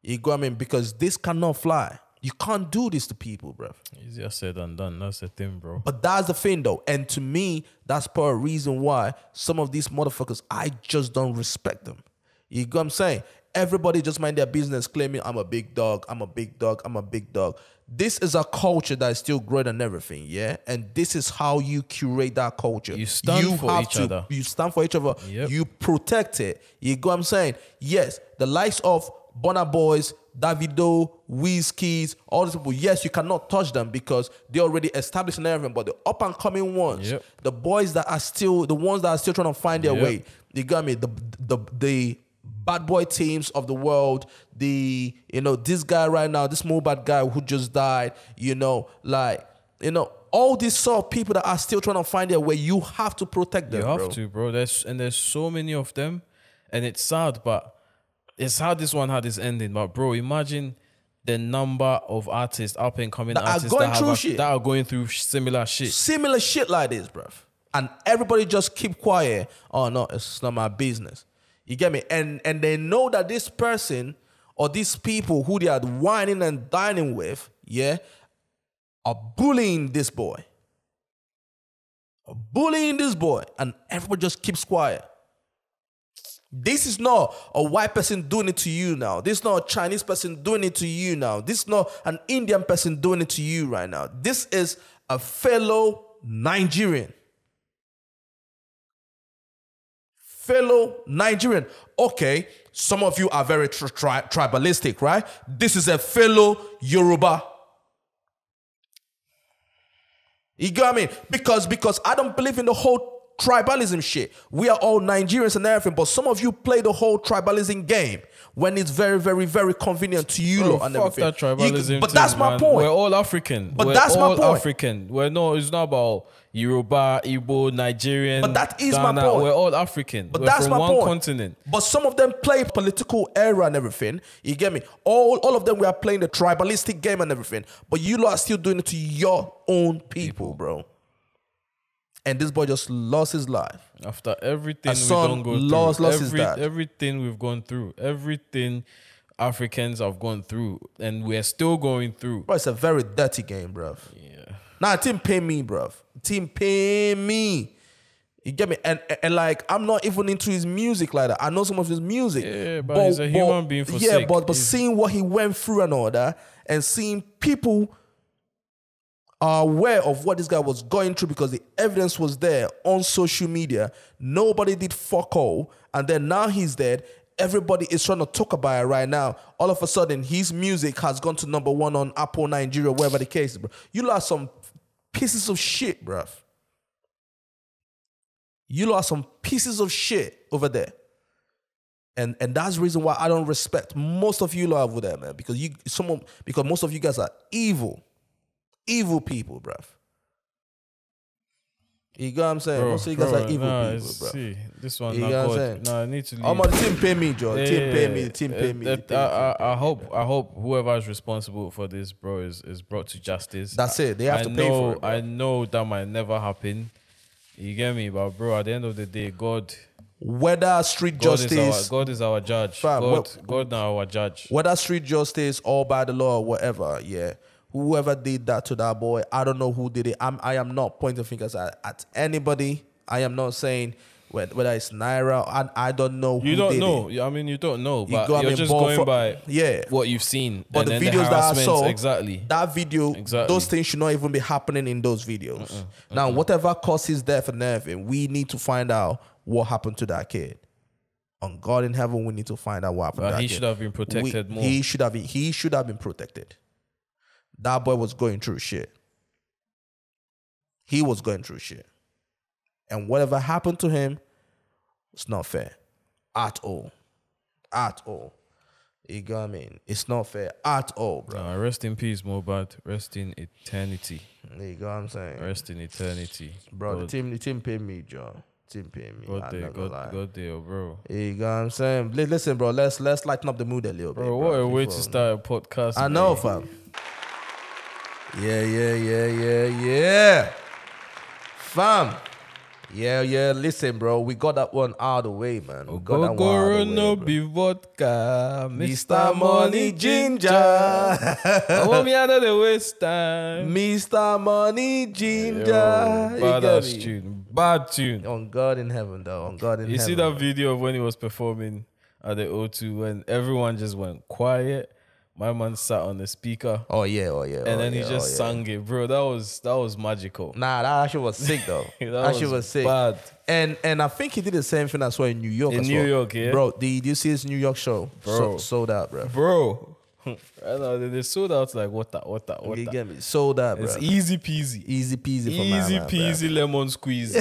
You go, I mean, because this cannot fly. You can't do this to people, bruv. Easier said than done. That's the thing, bro. But that's the thing, though. And to me, that's part of the reason why some of these motherfuckers, I just don't respect them. You go, I'm saying? Everybody just mind their business claiming, I'm a big dog, I'm a big dog, I'm a big dog. This is a culture that is still growing and everything, yeah? And this is how you curate that culture. You stand you for each to, other. You stand for each other. Yep. You protect it. You go, I'm saying? Yes, the likes of Burna Boys, Davido, Wizkid, all these people, yes, you cannot touch them because they're already established and everything, but the up-and-coming ones, yep. the boys that are still, the ones that are still trying to find their yep. way, you got me? The, the, the, the bad boy teams of the world, the, you know, this guy right now, this Mohbad guy who just died, you know, like, you know, all these sort of people that are still trying to find their way, you have to protect them. You have bro. to, bro. There's and there's so many of them, and it's sad, but it's how this one had its ending. But bro, imagine the number of artists, up and coming that artists are going that, through a, shit. that are going through similar shit, similar shit like this, bro. And everybody just keep quiet. Oh no, it's not my business. You get me? And and they know that this person or these people who they are whining and dining with, yeah, are bullying this boy. Are bullying this boy. And everybody just keeps quiet. This is not a white person doing it to you now. This is not a Chinese person doing it to you now. This is not an Indian person doing it to you right now. This is a fellow Nigerian. Fellow Nigerian. Okay, some of you are very tri tri tribalistic, right? This is a fellow Yoruba. You get what I mean? Because, because I don't believe in the whole tribalism shit. We are all Nigerians and everything, but some of you play the whole tribalism game when it's very, very, very convenient to you. Oh, and fuck everything. That tribalism you, but too, that's my man. point. We're all African. But We're that's all my point. African. We're no, it's not about Yoruba, Igbo, Nigerian. But that is Ghana. my point. We're all African. But We're that's from my one point. continent. But some of them play political era and everything. You get me? All, all of them, we are playing the tribalistic game and everything. But you lot are still doing it to your own people, people. bro. And this boy just lost his life. After everything we've gone through. Lost, lost every, his dad. Everything we've gone through. Everything Africans have gone through. And we're still going through. Bro, it's a very dirty game, bro. Yeah. Nah, team pay me, bro. Team pay me. You get me? And, and, and like, I'm not even into his music like that. I know some of his music. Yeah, but, but he's a but, human being for Yeah, sake. but, but seeing what he went through and all that, and seeing people are aware of what this guy was going through because the evidence was there on social media. Nobody did fuck all. And then now he's dead. Everybody is trying to talk about it right now. All of a sudden, his music has gone to number one on Apple, Nigeria, wherever the case is, bro. You lost some pieces of shit, bruv. You lost some pieces of shit over there. And, and that's the reason why I don't respect most of you lot over there, man. Because, you, someone, because most of you guys are evil. Evil people, bruv. You got what I'm saying? Bro, Most of you guys bro, are evil nah, people, bruv. See, this one, you nah, got what I'm saying? Nah, I need to leave. I'm on the team pay me, Joe. Yeah, team yeah, pay yeah. me, team uh, pay me. Uh, team I, I, I hope yeah. I hope whoever is responsible for this, bro, is, is brought to justice. That's it. They have I to know, pay for it. Bro. I know that might never happen. You get me? But, bro, at the end of the day, God... Whether street God justice... Is our, God is our judge. Fam, God is God our judge. Whether street justice or by the law or whatever, yeah... Whoever did that to that boy, I don't know who did it. I'm, I am not pointing fingers at, at anybody. I am not saying whether, whether it's Naira. I, I don't know who did it. You don't know. It. I mean, you don't know. But you you're just going from, by yeah. what you've seen. But the videos the that I saw, exactly. that video, exactly. those things should not even be happening in those videos. Uh -uh, uh -uh. Now, whatever caused his death and everything, we need to find out what happened to that kid. On God in heaven, we need to find out what happened well, to that he kid. He should have been protected we, more. He should have, he should have been protected. That boy was going through shit. He was going through shit. And whatever happened to him, it's not fair. At all. At all. You know what I mean? It's not fair. At all, bro. Nah, rest in peace, Mohbad. Rest in eternity. You know what I'm saying? Rest in eternity. Bro, God. the team the team paid me, John. Team paid me. God deal, God, God deal, bro. You know what I'm saying? Listen, bro, let's, let's lighten up the mood a little bit. Bro, what bro, a way to start a podcast. I know, fam. Yeah, yeah, yeah, yeah, yeah. Fam. Yeah, yeah. Listen, bro. We got that one out of the way, man. We got that one out of the way, bro. Be vodka, Mister Money Ginger. I want me out of the waste time. Mister Money Ginger. Yo, bad tune. Bad tune. On God in heaven, though. On God in heaven. You see that video of when he was performing at the O two when everyone just went quiet? My man sat on the speaker. Oh yeah, oh yeah. And oh, then he yeah, just oh, yeah. sang it, bro. That was that was magical. Nah, that actually was sick though. that, that actually was, was sick. Bad. And and I think he did the same thing as well in New York. In as New well. York, yeah. Bro, did you see his New York show? Bro, so, sold out, bro. Bro, They sold out like water, water, water. You get me? Sold out, bro. It's easy peasy. Easy peasy for my Easy man, peasy bro. Lemon squeezy.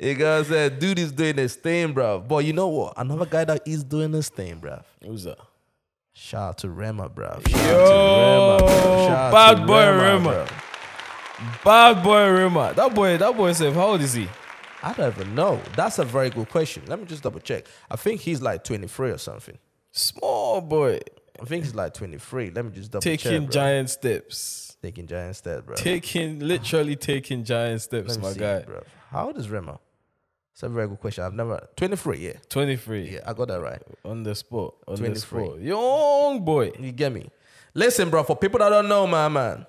You guys said, dude is doing his thing, bro. But you know what? Another guy that is doing his thing, bro. Who's that? Shout out to Rema, bro. Shout Yo, out to Rema, bro. Shout bad out to boy Rema. Rema. Bad boy Rema. That boy, that boy said, how old is he? I don't even know. That's a very good question. Let me just double check. I think he's like twenty-three or something. Small boy. I think he's like twenty-three. Let me just double taking check. Taking giant steps. Taking giant steps, bro. Taking, literally taking giant steps, my see, guy. Bro. How old is Rema? It's a very good question. I've never... twenty-three, yeah. twenty-three. Yeah, I got that right. On the spot. On twenty-three. The spot. Young boy. You get me? Listen, bro, for people that don't know, my man,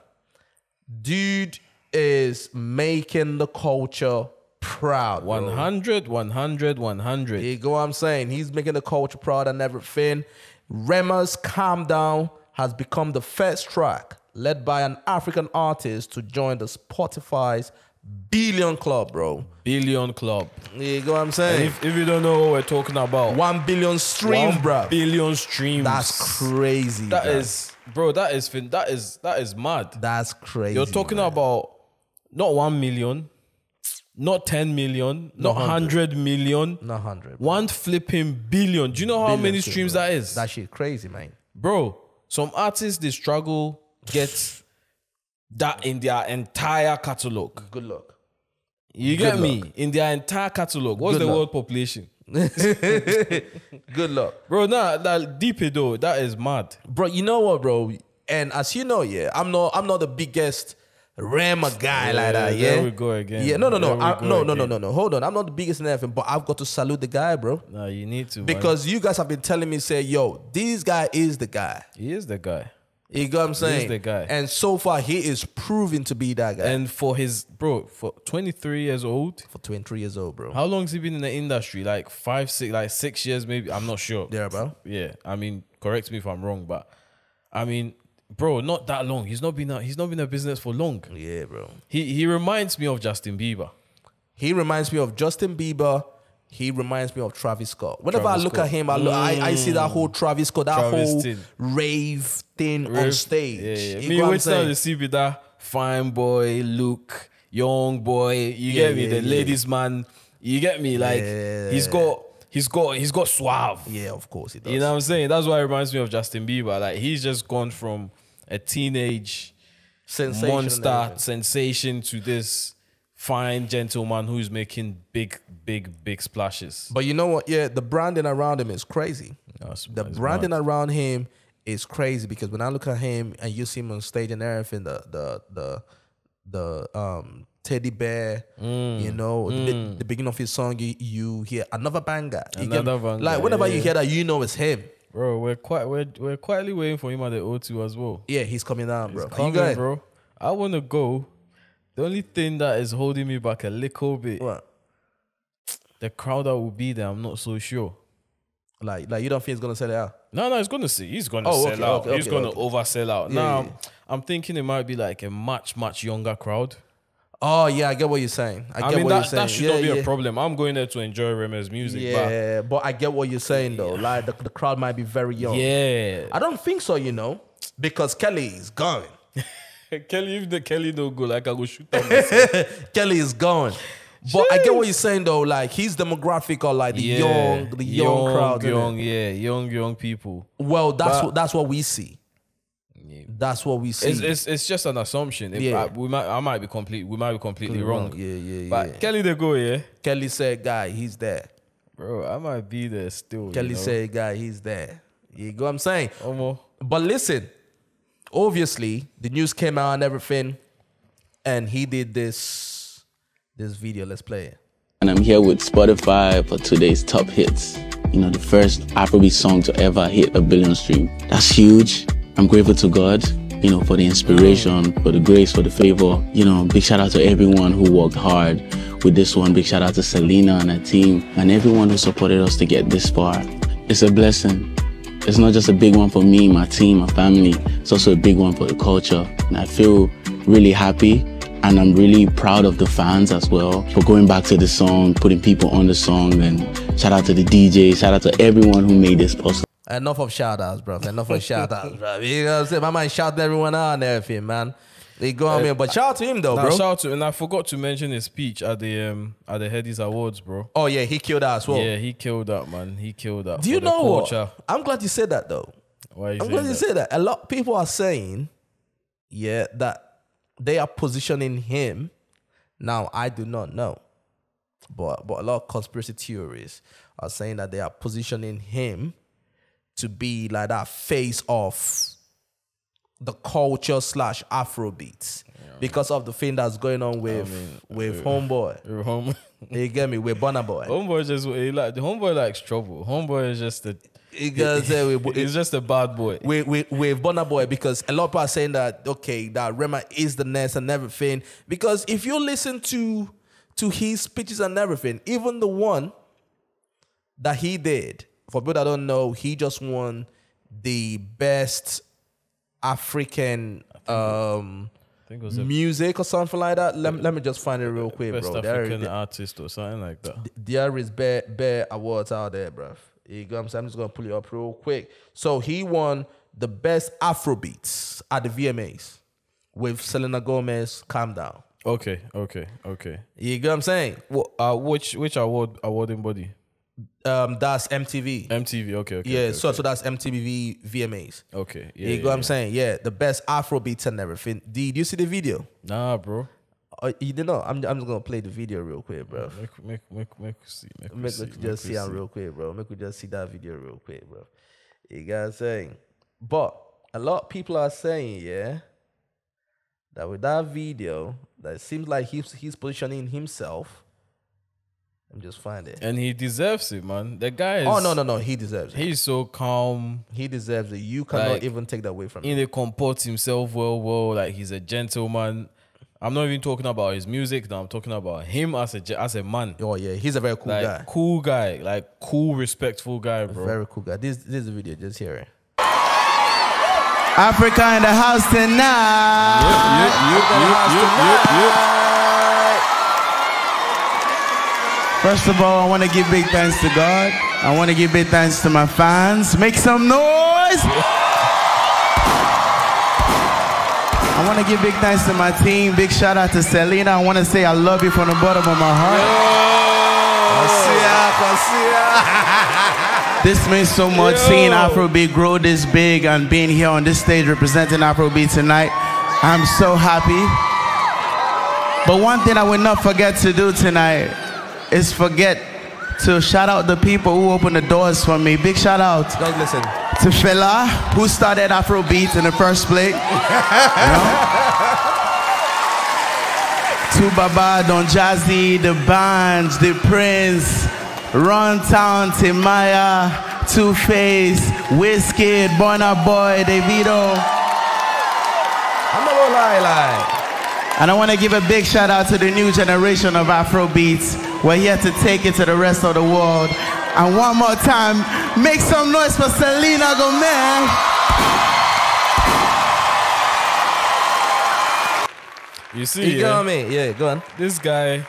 dude is making the culture proud. one hundred, one hundred, one hundred. You go, I'm saying? He's making the culture proud and everything. Rema's Calm Down has become the first track led by an African artist to join the Spotify's Billion Club, bro. Billion Club. You go, I'm saying? If, if you don't know what we're talking about. One billion streams, one bro. Billion streams. That's crazy. That bro. is, bro, that is, that is, that is mad. That's crazy. You're talking man. about not one million. Not ten million, not, not one hundred million. Not one hundred. Bro. One flipping billion. Do you know how billion many streams bro. that is? That shit crazy, man. Bro, some artists, they struggle, get that in their entire catalog. Good luck. You Good get luck. me? In their entire catalog. What's Good the luck. world population? Good luck. Bro, nah, that deep it though, that is mad. Bro, you know what, bro? And as you know, yeah, I'm not, I'm not the biggest... Rema guy yeah, like that, yeah. There we go again. Yeah, no, no, no, I, no, no, no, no, no. Hold on, I'm not the biggest in everything, but I've got to salute the guy, bro. No, you need to, because man. you guys have been telling me, say, yo, this guy is the guy. He is the guy. You got what I'm saying? He is the guy. And so far, he is proven to be that guy. And for his bro, for twenty-three years old, for twenty-three years old, bro. How long has he been in the industry? Like five, six, like six years, maybe. I'm not sure. Yeah, bro. Yeah, I mean, correct me if I'm wrong, but I mean. Bro, not that long. He's not been a, he's not been in business for long. Yeah, bro. He he reminds me of Justin Bieber. He reminds me of Justin Bieber. He reminds me of Travis Scott. Whenever Travis I look Scott. at him, I, look, mm. I I see that whole Travis Scott, that Travis whole thing. rave thing rave. on stage. Yeah, yeah. Me wait till you see with that fine boy look, young boy. You yeah, get me, yeah, the yeah. ladies man. You get me, like yeah. he's got. He's got he's got suave. Yeah, of course he does. You know what I'm saying? That's why it reminds me of Justin Bieber. Like he's just gone from a teenage sensation monster sensation to this fine gentleman who's making big, big, big splashes. But you know what? Yeah, the branding around him is crazy. That's, the that's branding mad. around him is crazy because when I look at him and you see him on stage and everything, the the the the um teddy bear, mm, you know, mm. the, the beginning of his song, you, you hear another banger. You another banger. Like whenever yeah. you hear that, you know it's him. Bro, we're quite we're, we're quietly waiting for him at the O two as well. Yeah, he's coming down, bro. He's coming, you bro. I want to go. The only thing that is holding me back a little bit, what? The crowd that will be there, I'm not so sure. Like, like you don't think it's gonna sell it out? No, no, it's gonna see. He's gonna oh, sell okay, out. Okay, he's okay, gonna okay. oversell out. Yeah, now, yeah, yeah. I'm thinking it might be like a much, much younger crowd. Oh, yeah, I get what you're saying. I, I get mean, what that, you're saying. that should yeah, not be yeah. a problem. I'm going there to enjoy Rema's music. Yeah, but, but I get what you're saying, though. Yeah. Like, the, the crowd might be very young. Yeah. I don't think so, you know, because Kelly is gone. Kelly, if the Kelly don't go, like, I go shoot him. Kelly is gone. But Jeez. I get what you're saying, though. Like, his demographic or, like, the yeah. young, the young, young crowd. Young, yeah, young, young people. Well, that's, but, what, that's what we see. Yeah. That's what we see. It's, it's, it's just an assumption. If yeah. I, we might, I might be complete. We might be completely wrong. wrong. Yeah, yeah, but yeah. But Kelly, the go, yeah. Kelly said, "Guy, he's there." Bro, I might be there still. Kelly you know? said, "Guy, he's there." You go, know what I'm saying. Almost. But listen, obviously the news came out and everything, and he did this this video. Let's play it. And I'm here with Spotify for today's top hits. You know, the first Afrobeat song to ever hit a billion stream. That's huge. I'm grateful to God, you know, for the inspiration, for the grace, for the favor. You know, big shout out to everyone who worked hard with this one. Big shout out to Selena and her team and everyone who supported us to get this far. It's a blessing. It's not just a big one for me, my team, my family. It's also a big one for the culture. And I feel really happy and I'm really proud of the fans as well for going back to the song, putting people on the song, and shout out to the D J, shout out to everyone who made this possible. Enough of shout outs, bro. Enough of shout outs, bro. You know what I'm saying? My man shouted everyone out and everything, man. They go on uh, me, but shout out to him though, nah, bro. Shout out to him. And I forgot to mention his speech at the um, at the Headies Awards, bro. Oh yeah, he killed that as well. Yeah, he killed that, man. He killed that. Do you know what? I'm glad you said that though. Why are you I'm glad that? you said that. A lot of people are saying, yeah, that they are positioning him. Now I do not know, but but a lot of conspiracy theories are saying that they are positioning him to be like that face of the culture slash Afrobeats, yeah, because of the thing that's going on with I mean, with homeboy. With home you get me? With Burna Boy. Homeboy just he like the homeboy likes trouble. Homeboy is just a he goes, hey, we, it's just a bad boy. With with with Burna Boy, because a lot of people are saying that okay, that Rema is the next and everything. Because if you listen to to his speeches and everything, even the one that he did, for people that don't know, he just won the best African um I think it was music or something like that. Let, let me just find it real quick, bro. Best African there, artist or something like that. There is bare, bare awards out there, bro. You know what I'm saying? I'm just going to pull it up real quick. So he won the best Afrobeats at the V M As with Selena Gomez, Calm Down. Okay, okay, okay. You know what I'm saying? Well, uh, which which award awarding body? Um, that's M T V. M T V, okay, okay. Yeah, okay, so, okay. so that's M T V V M As. Okay, yeah. You yeah, know what yeah. I'm saying? Yeah, the best Afrobeats and everything. Did you see the video? Nah, bro. Uh, you didn't know? I'm, I'm just going to play the video real quick, bro. Make, make, make, make see. Make, make see, just make see it real quick, bro. Make we just see that video real quick, bro. You know what I'm saying? But a lot of people are saying, yeah, that with that video, that it seems like he's, he's positioning himself. I'm just find it. And he deserves it, man. The guy is... Oh, no, no, no. He deserves it. He's so calm. He deserves it. You cannot like, even take that away from him. He comports himself well, well. Like, he's a gentleman. I'm not even talking about his music. No, I'm talking about him as a, as a man. Oh, yeah. He's a very cool like, guy. Cool guy. Like, cool, respectful guy, bro. Very cool guy. This, this is the video. Just hear it. Africa in the house tonight. Yep, yep, yep, yep, yep, yep. First of all, I want to give big thanks to God. I want to give big thanks to my fans. Make some noise! I want to give big thanks to my team. Big shout out to Selena. I want to say I love you from the bottom of my heart. Yo, Yo. This means so much, Yo. seeing Afrobeat grow this big and being here on this stage representing Afrobeat tonight. I'm so happy. But one thing I will not forget to do tonight is forget to shout out the people who opened the doors for me. Big shout out listen. to Fela, who started Afrobeat in the first place. You know? To Baba, Don Jazzy, the band, the Prince, Ron Town, Timaya, Two Face, Wizkid, Burna Boy, Davido. I'm not gonna lie, like. And I want to give a big shout out to the new generation of Afrobeats. We're here to take it to the rest of the world. And one more time, make some noise for Selena Gomez. You see, you got me. Yeah, go on. This guy,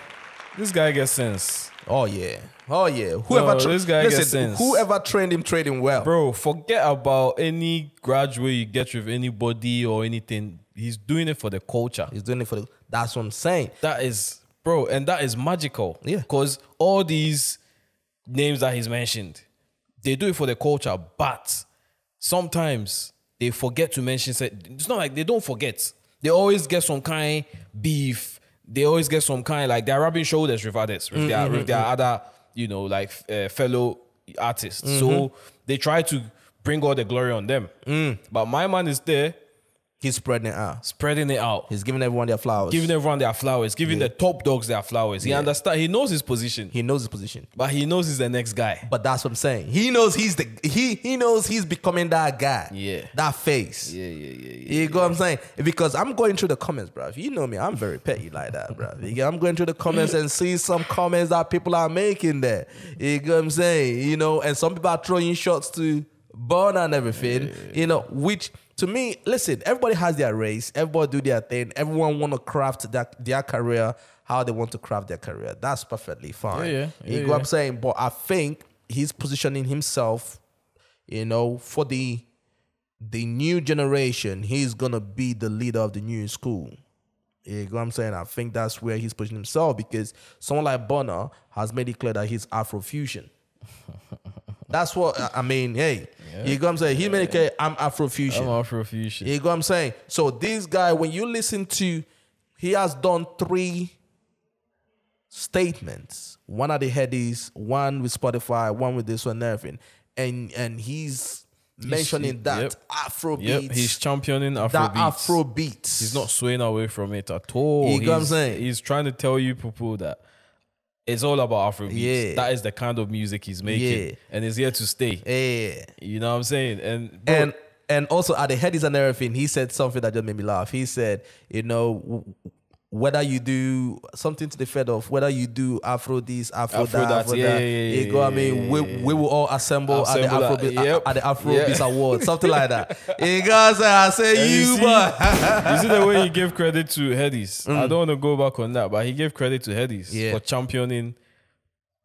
this guy gets sense. Oh yeah, oh yeah. Whoever no, this guy listen, gets sense. Whoever trained him, trained him well. Bro, forget about any graduate you get with anybody or anything. He's doing it for the culture. He's doing it for the... That's what I'm saying. That is... Bro, and that is magical. Yeah. Because all these names that he's mentioned, they do it for the culture, but sometimes they forget to mention... It's not like they don't forget. They always get some kind of beef. They always get some kind... Like, they're rubbing shoulders with others, with, mm-hmm, their, with their other, you know, like, uh, fellow artists. Mm-hmm. So they try to bring all the glory on them. Mm. But my man is there... He's spreading it out. Spreading it out. He's giving everyone their flowers. Giving everyone their flowers. Giving yeah. the top dogs their flowers. He yeah. understands. He knows his position. He knows his position. But he knows he's the next guy. But that's what I'm saying. He knows he's the he he knows he's becoming that guy. Yeah. That face. Yeah, yeah, yeah. yeah you know yeah. what I'm saying? Because I'm going through the comments, bro. You know me. I'm very petty like that, bro. I'm going through the comments and see some comments that people are making there. You know what I'm saying? You know, and some people are throwing shots to Burna and everything. Yeah, yeah, yeah. You know, which... To me, listen, everybody has their race. Everybody do their thing. Everyone want to craft their, their career how they want to craft their career. That's perfectly fine. Yeah, yeah, yeah, you know yeah. what I'm saying? But I think he's positioning himself you know, for the the new generation, he's gonna be the leader of the new school. You know what I'm saying? I think that's where he's pushing himself, because someone like Burna has made it clear that he's Afrofusion. That's what I mean. Hey, yeah. You know what I'm saying? He yeah. made it clear, I'm Afrofusion. I'm Afrofusion. You know what I'm saying? So this guy, when you listen to, he has done three statements. One at the Headies, one with Spotify, one with this one and everything. And and he's mentioning he's, that yep. Afrobeat. Yep. He's championing Afrobeat. That Afrobeat. He's not swaying away from it at all. You know what I'm saying? He's trying to tell you people that it's all about Afrobeat. Yeah. That is the kind of music he's making. Yeah. And it's here to stay. Yeah. You know what I'm saying? And bro, and and also at the Headies and everything, he said something that just made me laugh. He said, you know, whether you do something to the Fed of whether you do Afro this, Afro, Afro that, that, Afro yeah, that. Yeah, you know what I mean? We, we will all assemble, assemble at the Afro, yep. at the Afro yeah. Beats Awards, something like that. You guys, I say you, you but you see the way he gave credit to Headies. Mm. I don't want to go back on that, but he gave credit to Headies yeah. for championing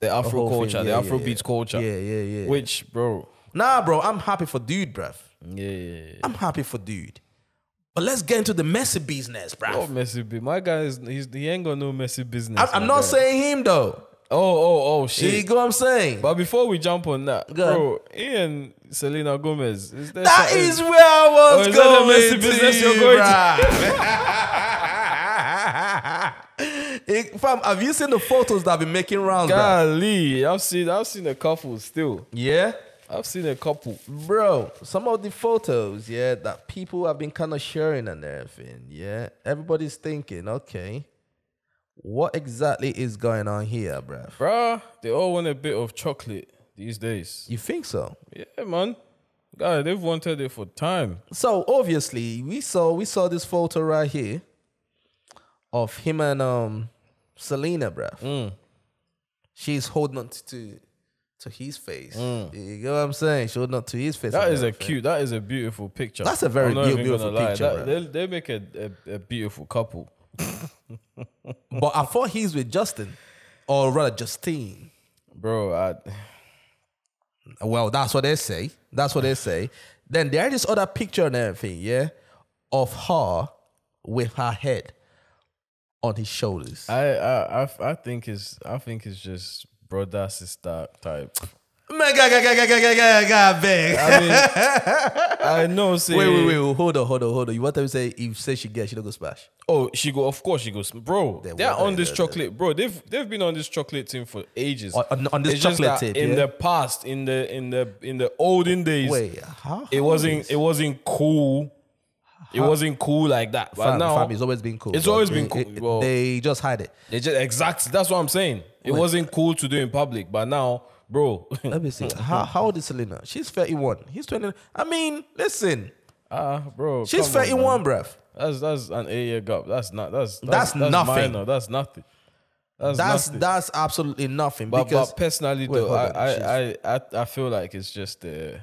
the Afro culture, yeah, the yeah, Afro yeah, beats yeah. culture. Yeah, yeah, yeah. Which, bro, nah, bro, I'm happy for dude, bruv. Yeah, yeah, yeah. I'm happy for dude. But let's get into the messy business, bro. Oh, messy business. My guy, is, he's, he ain't got no messy business. I, I'm not guy. saying him, though. Oh, oh, oh, shit. You know what I'm saying? But before we jump on that, bro, he and Selena Gomez. Is there that something? Is where I was oh, is going that the messy business you, you're going to? It, fam, have you seen the photos that have been making rounds, Golly, bro? I've seen, I've seen a couple still. Yeah? I've seen a couple. Bro, some of the photos, yeah, that people have been kind of sharing and everything, yeah. Everybody's thinking, okay, what exactly is going on here, bruv? Bruh, they all want a bit of chocolate these days. You think so? Yeah, man. God, they've wanted it for time. So, obviously, we saw we saw this photo right here of him and um Selena, bruv. Mm. She's holding on to... to his face. Mm. You know what I'm saying? Showed not to his face. That is a cute, that is a beautiful picture. That's a very be beautiful picture. That, they, they make a, a, a beautiful couple. But I thought he's with Justin, or rather Justine. Bro, I... Well, that's what they say. That's what they say. Then there is this other picture and everything, yeah? Of her with her head on his shoulders. I I, I, I think it's I think it's just... brother, sister type. Man, ga, ga, ga, ga, ga, ga, ga, bang. I mean, I know. Say, wait, wait, wait. Hold on, hold on, hold on. You want to say if say she gets, she don't go smash. Oh, she go. Of course, she goes. Bro, they're, they're on this they're, chocolate. They're, bro, they've they've been on this chocolate team for ages. On, on this it's chocolate team, in yeah? the past, in the in the in the olden days, wait, how, it how wasn't is? it wasn't cool. It wasn't cool like that. But fam, now fam, it's always been cool. It's always been cool. Well, they just hide it. They just exactly. That's what I'm saying. It Wait. wasn't cool to do in public, but now, bro. Let me see. How, how old is Selena? She's thirty-one. He's twenty. I mean, listen. Ah, uh, bro. She's thirty-one, on, bruv. That's that's an eight-year gap. That's not. That's that's, that's, that's nothing. Minor. That's nothing. That's that's, nothing. that's absolutely nothing. But, because, but personally, Wait, though, I I, I I I feel like it's just. Uh,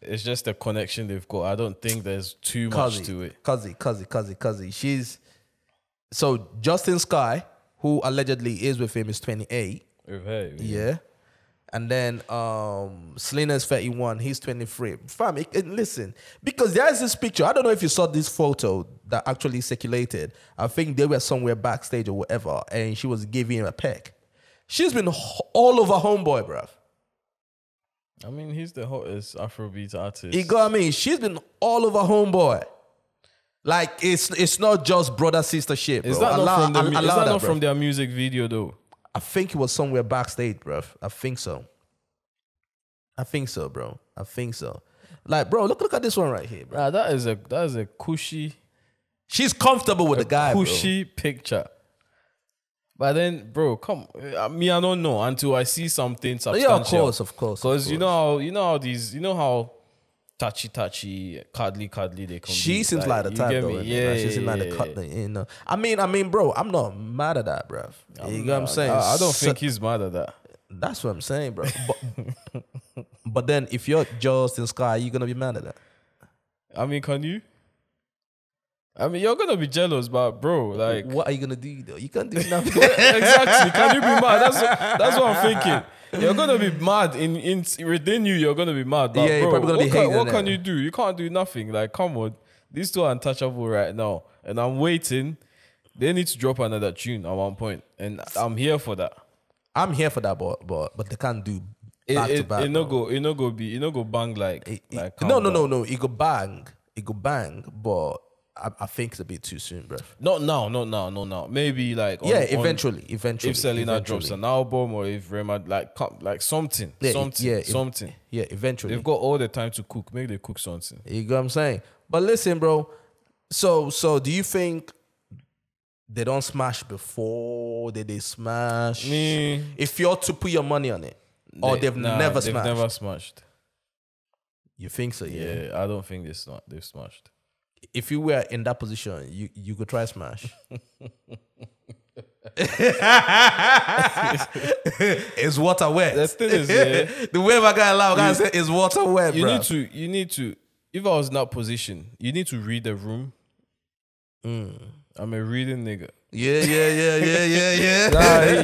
It's just the connection they've got. I don't think there's too much to it. Kazi, Kazi, Kazi, Kazi. She's... So, Justin Skye, who allegedly is with him, is twenty-eight. With her, yeah. yeah. And then um, Selena's thirty-one. He's twenty-three. Fam, it, it, listen. Because there's this picture. I don't know if you saw this photo that actually circulated. I think they were somewhere backstage or whatever, and she was giving him a peck. She's been all over homeboy, bruv. I mean, he's the hottest Afrobeat artist. You got me. She's been all over homeboy. Like, it's it's not just brother sister shit, bro. Is that allow, not, from, the, allow is that that, not from their music video, though? I think it was somewhere backstage, bro. I think so. I think so, bro. I think so. Like, bro, look look at this one right here, bro. Nah, that is a that is a cushy. She's comfortable with the guy, bro. Cushy picture. But then, bro, come. I mean, I don't know until I see something substantial. Yeah, of course, of course. Because you know how you know how these, you know how touchy, touchy, cuddly, cuddly they come. She be. seems like, like the type, though. Yeah, she seems yeah, like yeah, the cuddly. Yeah. You know, I mean, I mean, bro, I'm not mad at that, bro. I'm you know what I'm saying? I, I don't so, think he's mad at that. That's what I'm saying, bro. But, but then, if you're Justin Skye, are you gonna be mad at that? I mean, can you? I mean, you're gonna be jealous, but bro, like, what are you gonna do though? You can't do nothing. Exactly. Can you be mad? That's what, that's what I'm thinking. You're gonna be mad in in within you. You're gonna be mad. But yeah, bro, you're gonna what, be can, what can you do? You can't do nothing. Like, come on, these two are untouchable right now, and I'm waiting. They need to drop another tune at one point, and I'm here for that. I'm here for that, but but but they can't do back it, to back. It, it no go. It no go be. It no go bang like. It, it, like no, no, no, no. It go bang. It go bang, but. I, I think it's a bit too soon, bro. Not now, not now, not now. Maybe like on, yeah, eventually, on, eventually. If Selena eventually. drops an album or if Rema like like something, yeah, something, yeah, something. Yeah, eventually. They've got all the time to cook. Maybe they cook something. You know what I'm saying? But listen, bro. So, so do you think they don't smash before they they smash? Me. If you're to put your money on it, or they, they've nah, never they've smashed, never smashed. You think so? Yeah, yeah I don't think they've not they've smashed. If you were in that position, you, you could try smash. It's water wet. The thing is, yeah, the way I got allowed, I say it's water wet. You bro. need to, you need to. If I was in that position, you need to read the room. Mm. I'm a reading nigga. Yeah, yeah, yeah, yeah, yeah, yeah.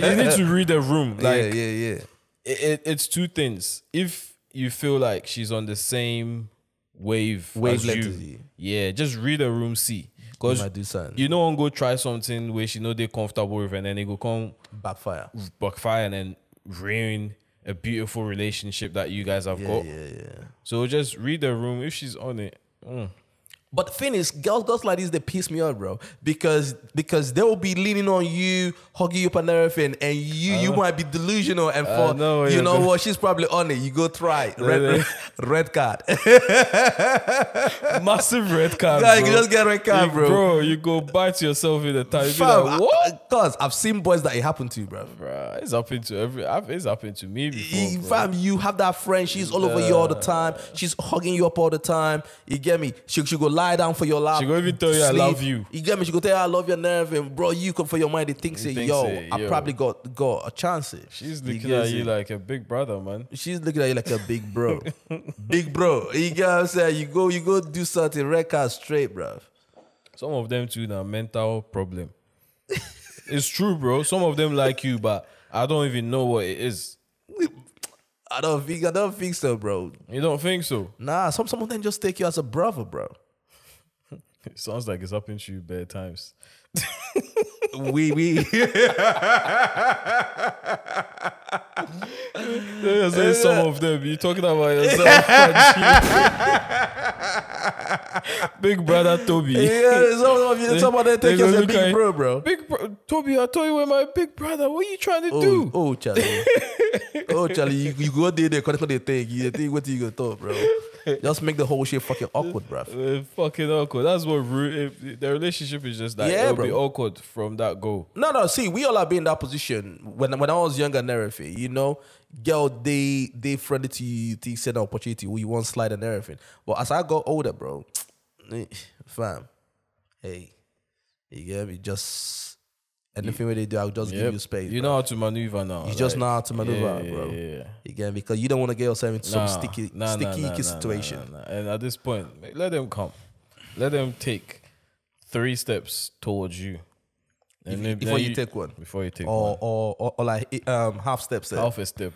Nah, you need to read the room. Like, yeah, yeah, yeah. It, it, it's two things. If you feel like she's on the same wave, wave as you. Yeah, just read the room, see. Because you know, one go try something where she know they're comfortable with, and then they go come backfire, backfire, and then ruin a beautiful relationship that you guys have yeah, got. Yeah, yeah. So just read the room if she's on it. Mm. But the thing is, girls, girls like this, they piss me off, bro. Because because they will be leaning on you, hugging you up and everything, and you you know. might be delusional and for know you know doing. what, she's probably on it. You go try red red, red card, massive red card. Yeah, you just get red card, you, bro. Bro, you go bite yourself in the time. You Fam, like, what? Cause I've seen boys that it happened to, bro. Bro, it's happened to every. It's happened to me before. Fam, bro. you have that friend. She's all over yeah. you all the time. She's hugging you up all the time. You get me? She she go like. Lie down for your lap. She gonna even tell you sleep. I love you. You get me? She gonna tell you I love your nerve and bro, you come for your mind. It thinks, it, thinks yo, it, yo, I probably got got a chance. She's looking at you it. like a big brother, man. She's looking at you like a big bro, big bro. You get what I'm saying? You go, you go do something record straight, bro. Some of them too, now mental problem. It's true, bro. Some of them like you, but I don't even know what it is. I don't think, I don't think so, bro. You don't think so? Nah, some some of them just take you as a brother, bro. It sounds like it's happened to you bad times. Wee wee. You're saying some of them. You're talking about yourself. Big brother Toby. Yeah, some of you, some of them take you as a big bro, bro. Big bro, Toby, I told you we're my big brother. What are you trying to oh, do? Oh, Charlie. oh, Charlie, you, you go there, they connect what they think. You think what you gonna talk, bro. Just make the whole shit fucking awkward, bruv. Uh, fucking awkward. That's what if the relationship is just that. Yeah, it'll bro. be awkward from that go. No, no. See, we all have been in that position. When when I was younger and everything, you know, girl, they they friendly to you, they send an opportunity, you want slide and everything. But as I got older, bro, fam, hey, you get me? Just anything where they do, I'll just yep. give you space. You bro. know how to maneuver now. You like, just know how to maneuver, yeah, bro. Yeah. Again, because you don't want to get yourself into nah, some sticky, nah, sticky nah, nah, situation. Nah, nah, nah. And at this point, let them come. Let them take three steps towards you. And if, then, before then you, you take one. Before you take or, one. Or, or, or like um, half steps. There. Half a step.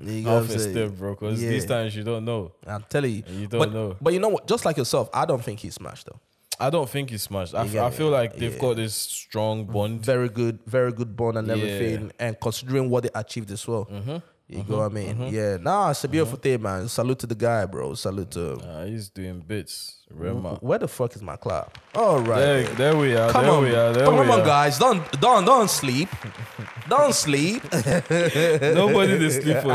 You half a say, step, bro. Because yeah. these times you don't know. I'm telling you. You don't but, know. But you know what? Just like yourself, I don't think he smashed though. I don't think he's smashed. I, yeah, I feel like they've yeah. got this strong bond. Very good, very good bond and yeah. everything. And considering what they achieved as well. Mm-hmm. You mm-hmm. know what I mean? Mm-hmm. Yeah. Nah, it's a beautiful mm-hmm. thing, man. Salute to the guy, bro. Salute to him. Nah, he's doing bits. Rema. Where the fuck is my clap? All right. There, there we are. Come there on, we are. There come we on, are. guys. Don't, don't, don't sleep. Don't sleep. Nobody to sleep for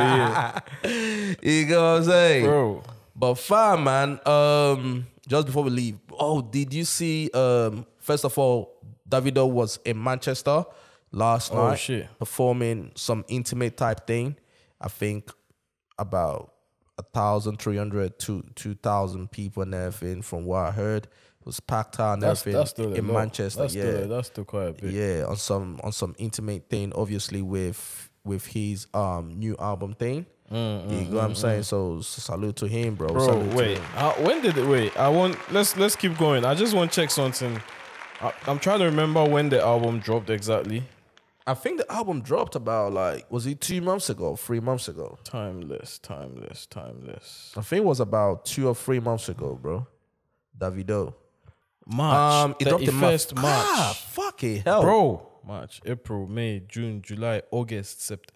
you. You know what I'm saying? Bro. But fine, man. Um... Just before we leave, oh, did you see, um, first of all, Davido was in Manchester last oh, night shit. performing some intimate type thing. I think about one thousand three hundred, two thousand people and everything from what I heard. It was packed out and that's, everything that's still in Manchester. That's yeah, still, that's still quite a bit. Yeah, on some, on some intimate thing, obviously with, with his um, new album thing. Mm, you mm, know what I'm mm, saying? Mm. So salute to him, bro. Bro, salute wait. Uh, when did it wait? I want let's let's keep going. I just want to check something. I, I'm trying to remember when the album dropped exactly. I think the album dropped about, like, was it two months ago, three months ago? Timeless, timeless, timeless. I think it was about two or three months ago, bro. Davido. March. Um, it dropped in March. March. Ah, fucking hell. Bro. March, April, May, June, July, August, September.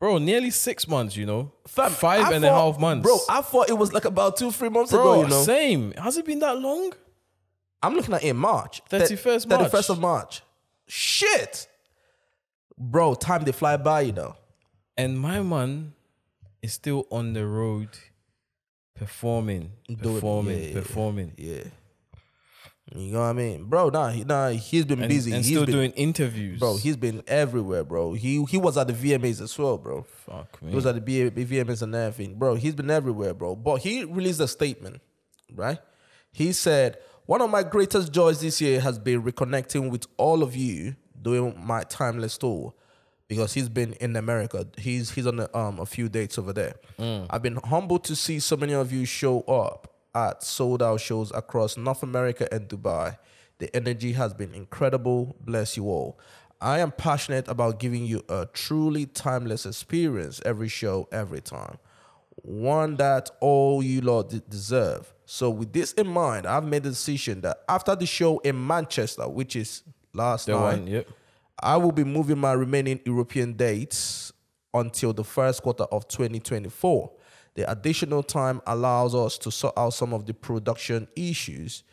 Bro, nearly six months, you know. Fam, Five I and thought, a half months. Bro, I thought it was like about two, three months bro, ago, you know. Same. Has it been that long? I'm looking at it in March. thirty-first March. thirty-first of March. Shit. Bro, time they fly by, you know. And my man is still on the road performing, performing, yeah, performing. Yeah. You know what I mean? Bro, nah, nah he's been and, busy. And he's still been, doing interviews. Bro, he's been everywhere, bro. He he was at the V M As as well, bro. Fuck me. He was at the V M As and everything. Bro, he's been everywhere, bro. But he released a statement, right? He said, one of my greatest joys this year has been reconnecting with all of you doing my timeless tour, because he's been in America. He's he's on a, um, a few dates over there. Mm. I've been humbled to see so many of you show up at sold out shows across North America and Dubai. The energy has been incredible. Bless you all. I am passionate about giving you a truly timeless experience every show, every time. One that all you lot deserve. So with this in mind, I've made the decision that after the show in Manchester, which is last night, one, yep. I will be moving my remaining European dates until the first quarter of twenty twenty-four. The additional time allows us to sort out some of the production issues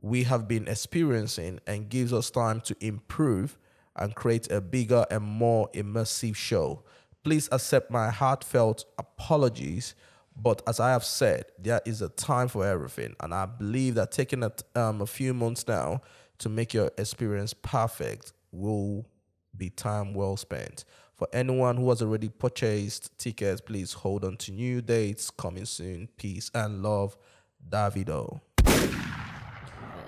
we have been experiencing and gives us time to improve and create a bigger and more immersive show. Please accept my heartfelt apologies, but as I have said, there is a time for everything, and I believe that taking a, um, a few months now to make your experience perfect will be time well spent. For anyone who has already purchased tickets, please hold on to new dates coming soon. Peace and love, Davido.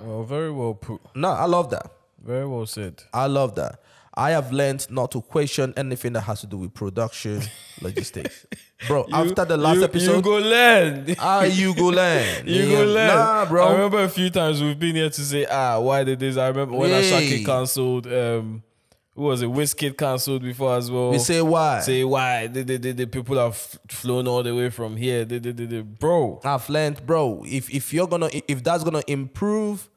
Well, very well put. No, I love that. Very well said. I love that. I have learned not to question anything that has to do with production, logistics. Bro, you, after the last you, episode... You go learn. Ah, you go learn. you yeah. go learn. Nah, bro. I remember a few times we've been here to say, ah, why did this? I remember when hey. Ashake cancelled... Um, who was it? Wizkid cancelled before as well. We say why. Say why. The, the, the, the people have flown all the way from here. The, the, the, the, bro. I've learned, bro, if, if, you're gonna, if that's going to improve...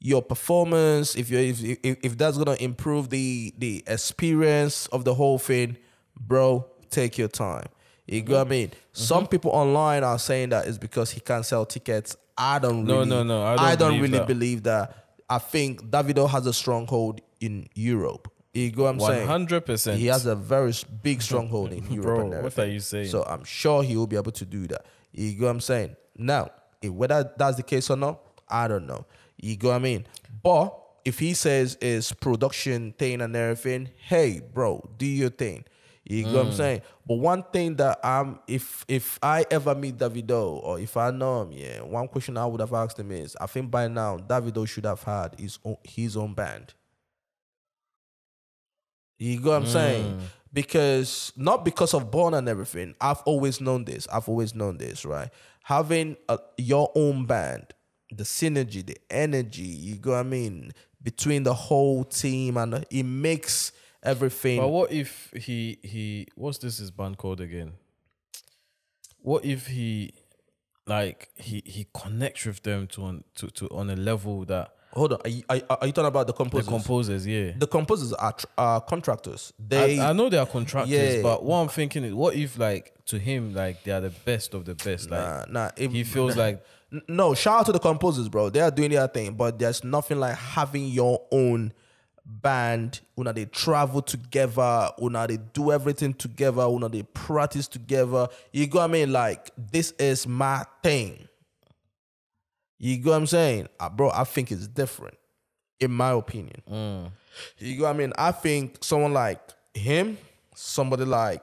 your performance, if you if, if if that's gonna improve the the experience of the whole thing, bro, take your time. You mm-hmm. know what I mean? Mm-hmm. Some people online are saying that it's because he can't sell tickets. I don't really, no no no. I don't, I don't believe really that. believe that. I think Davido has a stronghold in Europe. You know what I'm saying? one hundred percent. He has a very big stronghold in Europe. Bro, and what are you saying? So I'm sure he will be able to do that. You know what I'm saying? Now, whether that's the case or not, I don't know. You know what I mean? But if he says it's production thing and everything, hey, bro, do your thing. You know mm. what I'm saying? But one thing that I'm, if if I ever meet Davido or if I know him, yeah, one question I would have asked him is, I think by now Davido should have had his own, his own band. You know what I'm mm. saying? Because, not because of Burn and everything, I've always known this. I've always known this, right? Having a, your own band, the synergy, the energy, you know what I mean, between the whole team, and it makes everything. But what if he, he what's this his band called again? What if he, like, he, he connects with them to on, to, to on a level that... Hold on, are you, are, are you talking about the composers? The composers, yeah. The composers are, are contractors. They, I, I know they are contractors, yeah. But what I'm thinking is, what if, like, to him, like, they are the best of the best? Nah, like, nah, if, he feels like... No, shout out to the composers, bro. They are doing their thing, but there's nothing like having your own band. Una they travel together, una they do everything together, una they practice together. You know what I mean? Like, this is my thing. You know what I'm saying? Uh, bro, I think it's different, in my opinion. Mm. You know what I mean? I think someone like him, somebody like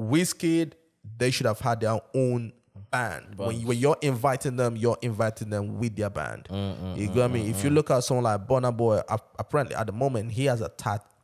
Wizkid, they should have had their own band. When, you, when you're inviting them, you're inviting them with their band. Mm, mm, you know what I mean? Mm, if you look at someone like Burna Boy, apparently at the moment he has a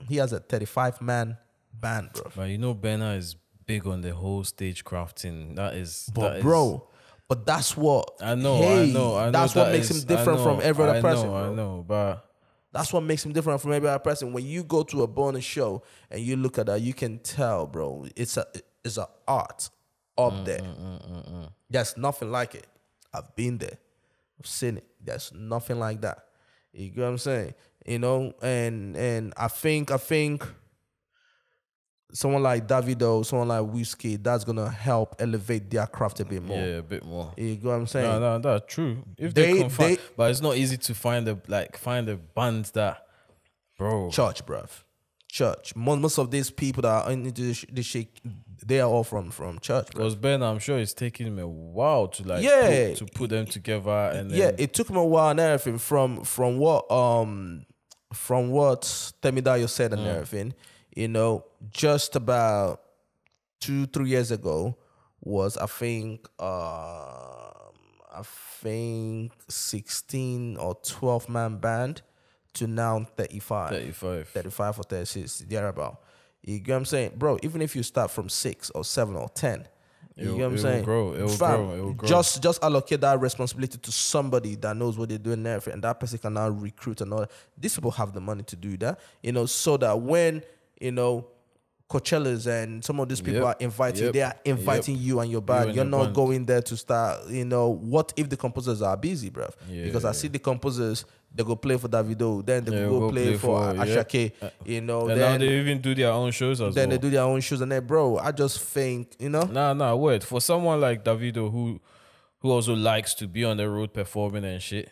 he has a thirty-five man band, bro. But you know, Burna is big on the whole stagecrafting. That is, but that bro, is, but that's what I know. Hey, I know. I know. That's that what is, makes him different know, from every other I person. Know, I know, but That's what makes him different from every other person. When you go to a bonus show and you look at that, you can tell, bro, it's a it's an art up mm, there. Mm, mm, mm, mm. There's nothing like it. I've been there. I've seen it. There's nothing like that. You get what I'm saying? You know, and and I think I think someone like Davido, someone like Wizkid, that's gonna help elevate their craft a bit more. Yeah, a bit more. You know what I'm saying? No, no, that's true. If they, they can find, they, but it's not easy to find a like find a band that, bro. Church, bruv. Church. Most of these people that are into this, this shit, they are all from from church. Because Ben, I'm sure it's taking him a while to like yeah, put, to put them together, and yeah, then... it took him a while and everything. From from what um from what Temidayo said and mm. everything. You know, just about two, three years ago was, I think, um, I think sixteen or twelve man band to now thirty-five, thirty-five or thirty-six, thereabout. You get what I'm saying? Bro, even if you start from six or seven or ten, you it'll, get what I'm saying? Grow, it'll Fam, grow, it'll grow. Just, just allocate that responsibility to somebody that knows what they're doing and everything, and that person can now recruit and all that. These people have the money to do that, you know, so that when... You know, Coachellas and some of these people yep. are inviting. Yep. They are inviting yep. you and your band. You You're your not band. going there to start. You know, what if the composers are busy, bruv? Yeah. Because I see the composers, they go play for Davido, then they yeah, go, go play, play for, for Ashake. Yeah. You know, and then now they even do their own shows as then well. Then they do their own shows, and then, bro, I just think, you know, nah, nah, wait. For someone like Davido who, who also likes to be on the road performing and shit,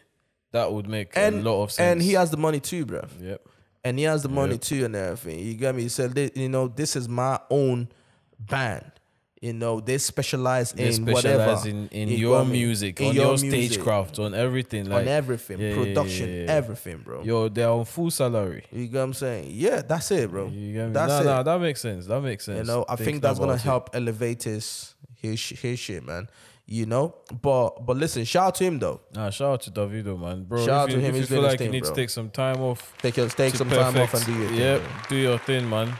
that would make and, a lot of sense. And he has the money too, bruv. Yep. And he has the money yep. too and everything. You get me? He said, they, you know, this is my own band. You know, they specialize they in specialize whatever. in, in you your music, in on your, your stagecraft, on everything. Like, on everything, yeah, production, yeah, yeah, yeah. everything, bro. Yo, they're on full salary. You get what I'm saying? Yeah, that's it, bro. You get me? That's nah, it. Nah, that makes sense. That makes sense. You know, I Thinks think that's going to help it. elevate his, his, his shit, man. You know, but but listen, shout out to him though. Nah, shout out to Davido, man, bro. Shout out to him. If you feel like you need to take some time off, take your, take some time off and do your thing. Yep, do your thing, man.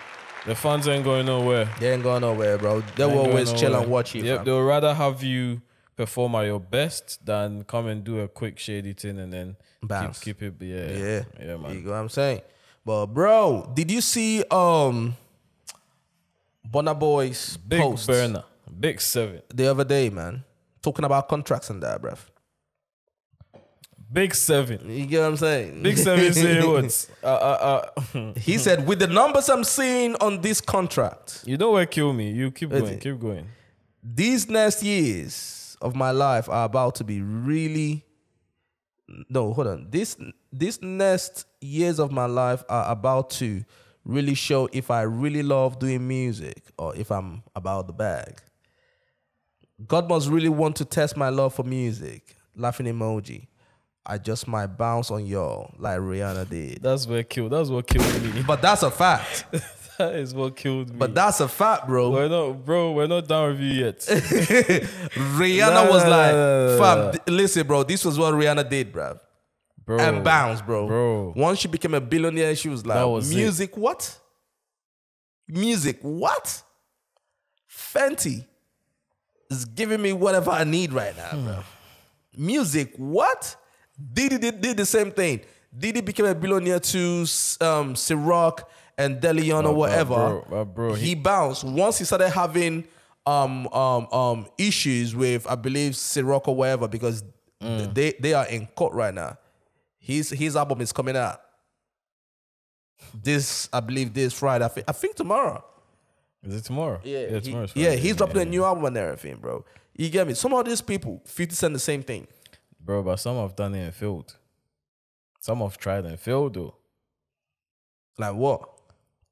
The fans ain't going nowhere. They ain't going nowhere, bro. They will always chill and watch you. Yep, they'll rather have you perform at your best than come and do a quick shady thing and then keep, keep it. Yeah, yeah, yeah, man. You know what I'm saying? But bro, did you see um, Burna Boy's big post? Big Burna, big seven the other day, man. Talking about contracts and that, bruv. Big Seven. You get what I'm saying? Big Seven said what? Uh, uh, uh. He said, with the numbers I'm seeing on this contract. You know what killed me? You keep going, keep going. These next years of my life are about to be really... No, hold on. This, these next years of my life are about to really show if I really love doing music or if I'm about the bag. God must really want to test my love for music. Laughing emoji. I just might bounce on y'all like Rihanna did. That's what killed. That's what killed me. But that's a fact. That is what killed me. But that's a fact, bro. We're not, bro. We're not done with you yet. Rihanna nah, was nah, like, nah, nah, nah, "Fam, listen, bro. This was what Rihanna did, bro. Bro, and bounce, bro. Bro. Once she became a billionaire, she was like, was music, it. what? Music, what? Fenty." It's giving me whatever I need right now, hmm. bro. Music, what? Diddy did, did the same thing. Diddy became a billionaire to um, Ciroc and Deleon oh, or whatever. Oh, bro, oh, bro. He, he bounced. Once he started having um, um, um, issues with, I believe, Ciroc or whatever, because mm. they, they are in court right now. His, his album is coming out. This, I believe, this Friday. I think, I think tomorrow. Is it tomorrow? Yeah, yeah, he, yeah he's dropping yeah, a new album and everything, bro. You get me? Some of these people, fifty cent the same thing. Bro, but some have done it and failed. Some have tried and failed, though. Like what?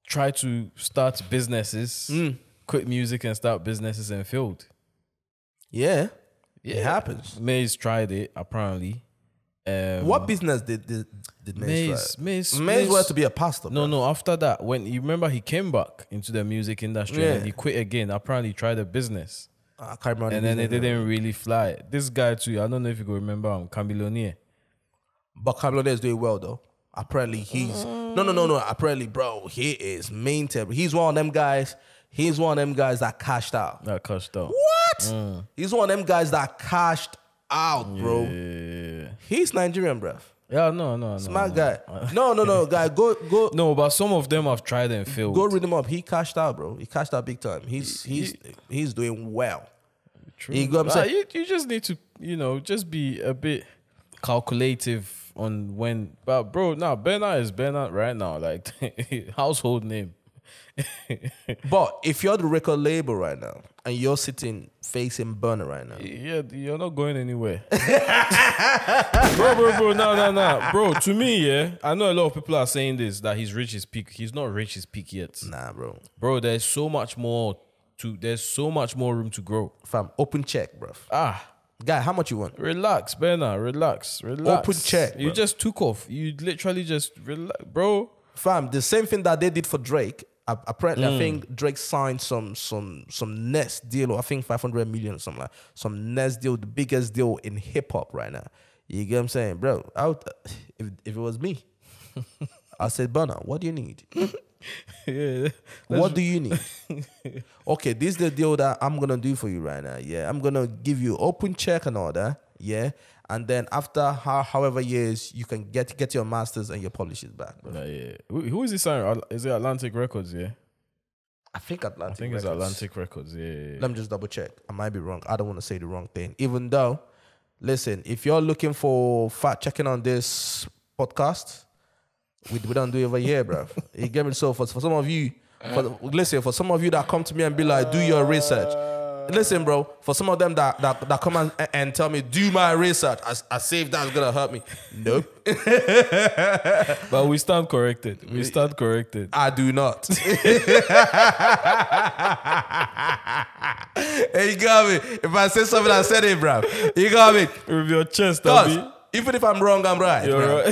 Try to start businesses, mm. quit music and start businesses and failed. Yeah, yeah. It happens. Maze tried it, apparently. Um, what business did, did, did Maze try? Maze, Maze was to be a pastor. No, bro. no. After that, when you remember he came back into the music industry yeah. and he quit again. Apparently, he tried a business. I can't remember. And then it didn't really fly. This guy too. I don't know if you can remember him, Camilonier. But Camilonier is doing well though. Apparently, he's mm. no, no, no, no. Apparently, bro, he is main table. He's one of them guys. He's one of them guys that cashed out. That cashed out. What? Mm. He's one of them guys that cashed out. out, bro. Yeah. He's Nigerian, bruv. Yeah, no, no, no. Smart no. guy. No, no, no, guy. Go, go. No, but some of them have tried and failed. Go read him up. He cashed out, bro. He cashed out big time. He's he's he, he's doing well. True. He got upset. Nah, you, you just need to, you know, just be a bit calculative on when. But bro, now nah, Burna is Burna right now, like household name. But if you're the record label right now and you're sitting facing Burna right now, yeah, you're not going anywhere. bro, bro, bro, no, no, no, bro. To me, yeah, I know a lot of people are saying this that he's reached his peak. He's not reached his peak yet. Nah, bro, bro. There's so much more to. There's so much more room to grow. Fam, open check, bro. Ah, guy, how much you want? Relax, Burna. Relax, relax. Open check. Bro. You just took off. You literally just relax, bro. Fam, the same thing that they did for Drake. Apparently, mm. I think Drake signed some some some Nest deal, or I think five hundred million or something like some Nest deal, the biggest deal in hip hop right now. You get what I'm saying, bro? I would, if if it was me, I said, Burna, what do you need? yeah, what do you need? Okay, this is the deal that I'm gonna do for you right now. Yeah, I'm gonna give you open check and all that. Yeah. And then after how, however years, you can get get your masters and your publishers back. Bro. Yeah, yeah. Who, who is he signing? Is it Atlantic Records? Yeah, I think Atlantic. I think Records. It's Atlantic Records. Yeah, yeah, yeah. Let me just double check. I might be wrong. I don't want to say the wrong thing. Even though, listen, if you're looking for fact checking on this podcast, we we don't do it over here, bro. You get me? So for for some of you, for, listen, for some of you that come to me and be like, do your research. Listen, bro, for some of them that that, that come and, and tell me, do my research, I, I say if that's going to hurt me. Nope. But we stand corrected. We stand corrected. I do not. Hey, you got me? If I say something, I said it, bro. You got me? With your chest, Abby. Even if I'm wrong, I'm right. You're right.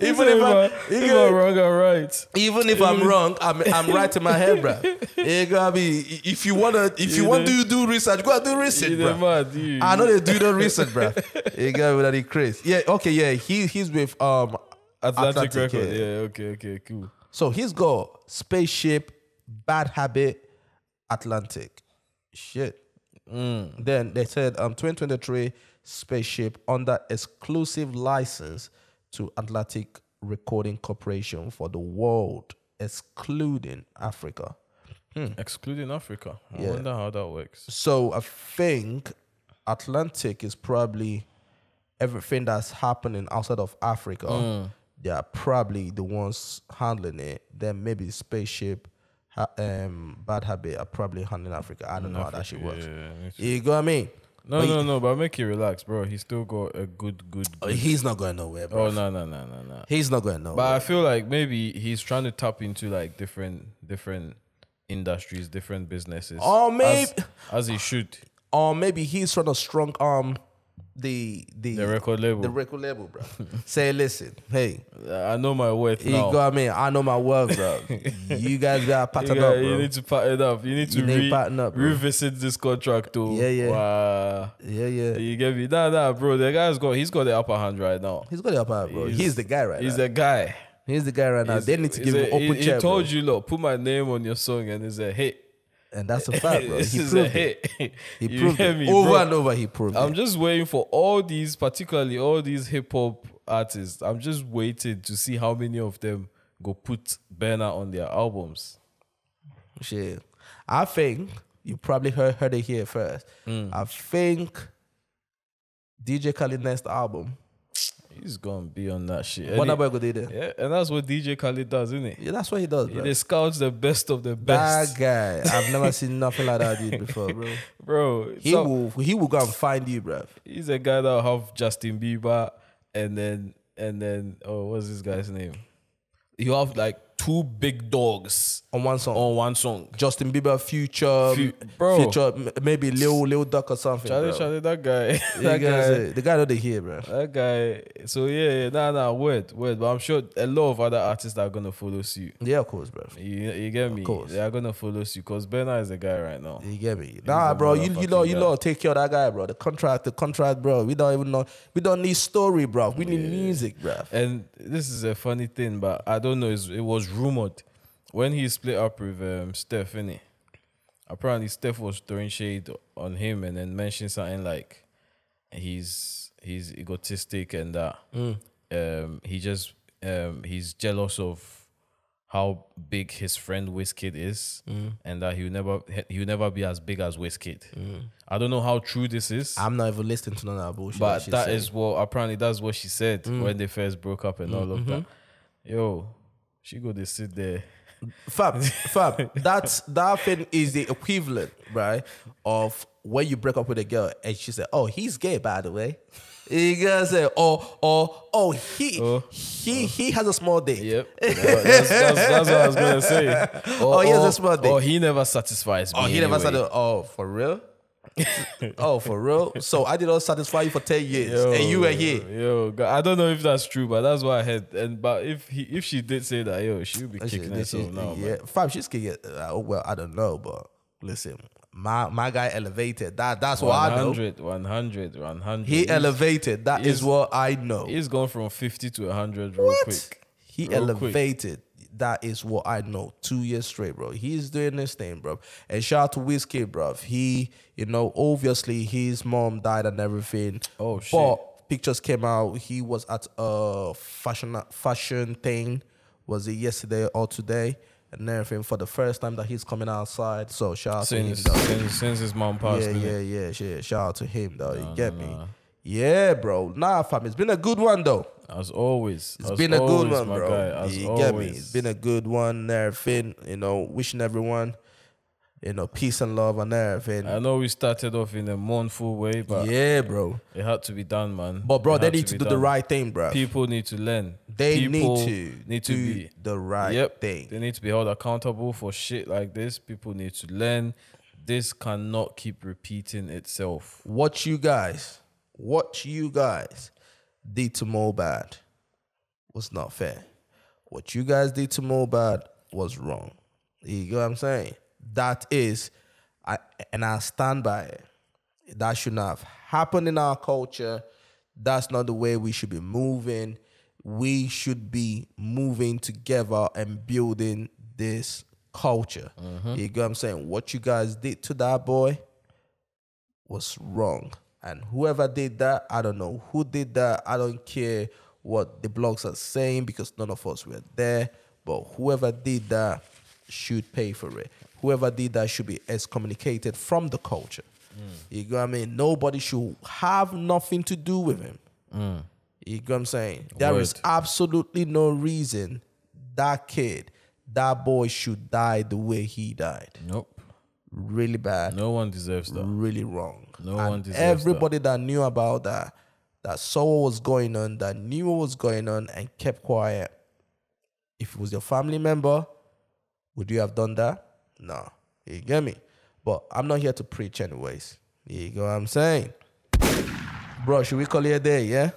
Even if I'm, if I'm wrong, I'm right. Even if I'm wrong, I'm I'm right in my head, bro. If you wanna, if you, you want to do research, go and do research, bro. Mad, you, I know they do the research, bro. You got me, that he crazy. Yeah, okay, yeah. He he's with um Atlantic, Atlantic Record. Yeah. yeah, okay, okay, cool. So he's got Spaceship, Bad Habit, Atlantic. Shit. Mm. Then they said um twenty twenty-three Spaceship under exclusive license to Atlantic Recording Corporation for the world, excluding Africa. Hmm. Excluding Africa. I yeah. wonder how that works. So I think Atlantic is probably everything that's happening outside of Africa. Mm. They are probably the ones handling it. Then maybe Spaceship, Uh, um, Bad Habit are probably hunting Africa. I don't know Africa, how that shit works. Yeah, yeah. You got what I mean? No, but no, no, but make you relax, bro. He's still got a good, good... good. He's not going nowhere, bro. Oh, no, no, no, no, no. He's not going nowhere. But I feel like maybe he's trying to tap into like different different industries, different businesses. Or maybe... As, as he should. Or maybe he's trying to strong arm the... The, the record label. The record label, bro. Say, listen, hey... I know my worth now. You got what I mean? I know my worth, bro. You guys got to pattern you got, up, bro. You need to pattern up. You need to you need re pattern up, revisit this contract, too. Yeah, yeah. Wow. Yeah, yeah. You get me? Nah, nah, bro. The guy's got, he's got the upper hand right now. He's got the upper hand, bro. He's, he's the guy right he's now. He's the guy. He's the guy right now. He's, they need to give a, him open he, chair, He told bro. you, look, put my name on your song and it's a hit. And that's a fact, bro. This he is a hit. It. He proved it. Me, over bro. and over, he proved I'm it. I'm just waiting for all these, particularly all these hip-hop artists. I'm just waiting to see how many of them go put Burna on their albums. Shit. I think, you probably heard, heard it here first, mm. I think D J Khaled's next album, he's gonna be on that shit. Burna Boy go do that. Yeah, and that's what D J Khaled does, isn't it? Yeah, that's what he does, bro. He scouts the best of the best. That guy, I've never seen nothing like that dude before, bro. Bro, he so, will he will go and find you, bro. He's a guy that'll have Justin Bieber and then and then oh, what's this guy's name? You have like two big dogs on one song. On one song, Justin Bieber, Future, Fu bro. Future, maybe Lil Lil Duck or something. Charlie, bro. Charlie, that guy, that guy, the guy that they hear, bro. That guy. So yeah, yeah, nah, nah, word, word. But I'm sure a lot of other artists are gonna follow suit. Yeah, of course, bro. You, you get me? Of course, they are gonna follow suit because Burna is the guy right now. You get me? He's nah, bro, you you know you know take care of that guy, bro. The contract, the contract, bro. We don't even know. We don't need story, bro. We need yeah. music, bro. And this is a funny thing, but I don't know. It was rumored when he split up with um, Steph, innit? Apparently Steph was throwing shade on him and then mentioned something like he's he's egotistic and that. Mm. Um, he just um he's jealous of how big his friend Wizkid is, mm. and that he'll never he'll never be as big as Wizkid. Mm. I don't know how true this is. I'm not even listening to none of that bullshit. But that, that is what apparently that's what she said mm. when they first broke up and mm. all of mm-hmm. that. Yo, she go to sit there. Fab, fab. That's that thing is the equivalent, right, of when you break up with a girl and she said, "Oh, he's gay, by the way." You gotta say, oh, oh, oh, he, oh, he, oh. he has a small dick. Yep. that's, that's, that's what I was gonna say. Oh, oh he has oh, a small dick. Oh, he never satisfies me. Oh, he anyway. never satisfies. Oh, for real? oh, for real? So I did not satisfy you for ten years, yo, and you were here. Yo, yo, I don't know if that's true, but that's what I heard. And but if he, if she did say that, yo, she'll be she, kicking herself now. Yeah, fam, she's kicking. Uh, well, I don't know, but listen. My my guy elevated. That that's what I know. one hundred, one hundred, one hundred. He elevated. That is what I know. He's gone from fifty to one hundred real quick. He elevated. That is what I know. Two years straight, bro. He's doing this thing, bro. And shout out to Wizkid, bro. He, you know, obviously his mom died and everything. Oh shit. But pictures came out. He was at a fashion fashion thing. Was it yesterday or today? And everything for the first time that he's coming outside. So shout out since, to him though. Since, since his mom passed. Yeah, yeah, yeah, yeah. Shout out to him though. No, you get no, me? No. Yeah, bro. Nah, fam. It's been a good one though. As always. It's as been always, a good one, bro. Guy, as you always. get me? It's been a good one. Everything, you know, wishing everyone, you know, peace and love and everything. I know we started off in a mournful way, but yeah, bro, it had to be done, man. But bro, they need to do the right thing, bro. People need to learn. They need to need to do the right thing. They need to be held accountable for shit like this. People need to learn. This cannot keep repeating itself. What you guys, what you guys did to Mohbad was not fair. What you guys did to Mohbad was wrong. You know what I'm saying? That is, I, and I stand by it. That should not have happened in our culture. That's not the way we should be moving. We should be moving together and building this culture. Mm-hmm. You get what I'm saying? What you guys did to that boy was wrong. And whoever did that, I don't know who did that. I don't care what the blogs are saying because none of us were there. But whoever did that should pay for it. Whoever did that should be excommunicated from the culture. Mm. You know what I mean? Nobody should have nothing to do with him. Mm. You know what I'm saying? There Word. is absolutely no reason that kid, that boy should die the way he died. Nope. Really bad. No one deserves that. Really wrong. No and one deserves everybody that. Everybody that knew about that, that saw what was going on, that knew what was going on and kept quiet. If it was your family member, would you have done that? No, you get me? But I'm not here to preach anyways. You know what I'm saying? Bro, should we call it a day, yeah?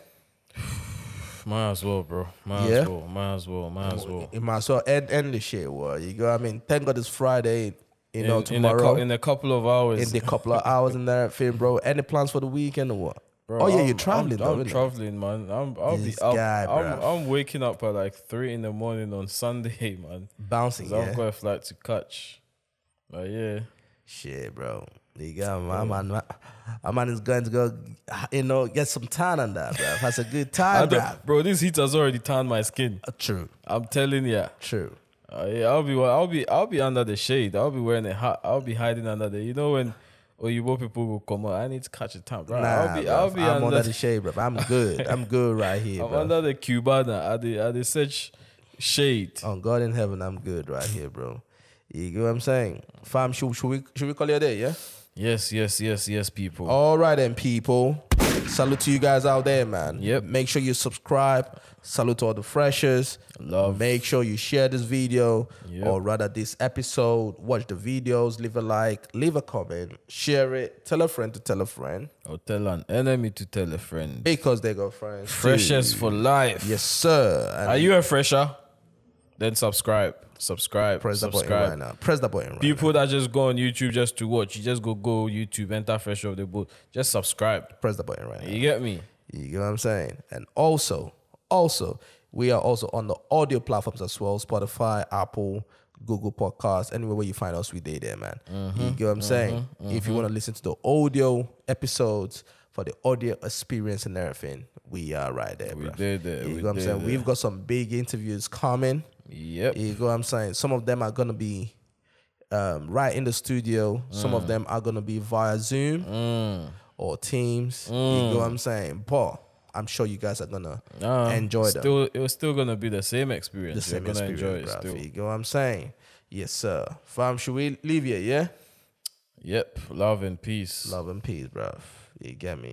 Might as well, bro. Might yeah? as well, might as well, might as well. It might as well end, end the shit, bro. You know what I mean? Thank God it's Friday, you in, know, tomorrow. In a, in a couple of hours. In the couple of hours and everything, bro. Any plans for the weekend or what? Bro, oh, yeah, I'm, you're traveling, I'm, though, I'm traveling, man. I'm, I'll this be up. Guy, I'm, I'm waking up at like three in the morning on Sunday, man. Bouncing, yeah. I've got a flight to catch. But yeah, shit, bro. You got my man, my, my man is going to go, you know, get some tan on that, bro. That's a good time, bro. Bro, this heat has already tanned my skin. Uh, true, I'm telling you. True. Uh, yeah, I'll be, I'll be, I'll be under the shade. I'll be wearing a hat. I'll be hiding under there. You know when Oyibo people will come out, I need to catch a tan, bro. Nah, I'll be, bro, I'll be I'm under, under the shade, bro. I'm good. I'm good right here. I'm bro. under the Cubana. At the at the such shade. Oh God in heaven, I'm good right here, bro. You get what I'm saying? Fam, should, should, we, should we call it a day, yeah? Yes, yes, yes, yes, people. All right then, people. Salute to you guys out there, man. Yep. Make sure you subscribe. Salute to all the freshers. Love. Make sure you share this video, yep. or rather this episode. Watch the videos. Leave a like. Leave a comment. Share it. Tell a friend to tell a friend. Or tell an enemy to tell a friend. Because they got friends. Freshers too. For life. Yes, sir. And are you a fresher? Then subscribe. Subscribe, press subscribe. the button right now. Press the button right People now. that just go on YouTube just to watch, you just go go YouTube, enter Fresh Off The Boat. Just subscribe. Press the button right you now. You get me? You get what I'm saying? And also, also, we are also on the audio platforms as well. Spotify, Apple, Google Podcasts, anywhere where you find us, we there, man. Mm-hmm, you get what I'm mm-hmm, saying? Mm-hmm. If you want to listen to the audio episodes, for the audio experience and everything, we are right there, bro. We did it. You we know what I'm saying? It. We've got some big interviews coming. Yep. You know what I'm saying? Some of them are going to be um, right in the studio. Mm. Some of them are going to be via Zoom mm. or Teams. Mm. You know what I'm saying? But I'm sure you guys are going to um, enjoy them. Still, it was still going to be the same experience. The same You're experience, enjoy it still. You know what I'm saying? Yes, sir. Fam, should we leave here, yeah? Yep. Love and peace. Love and peace, bruv. You get me?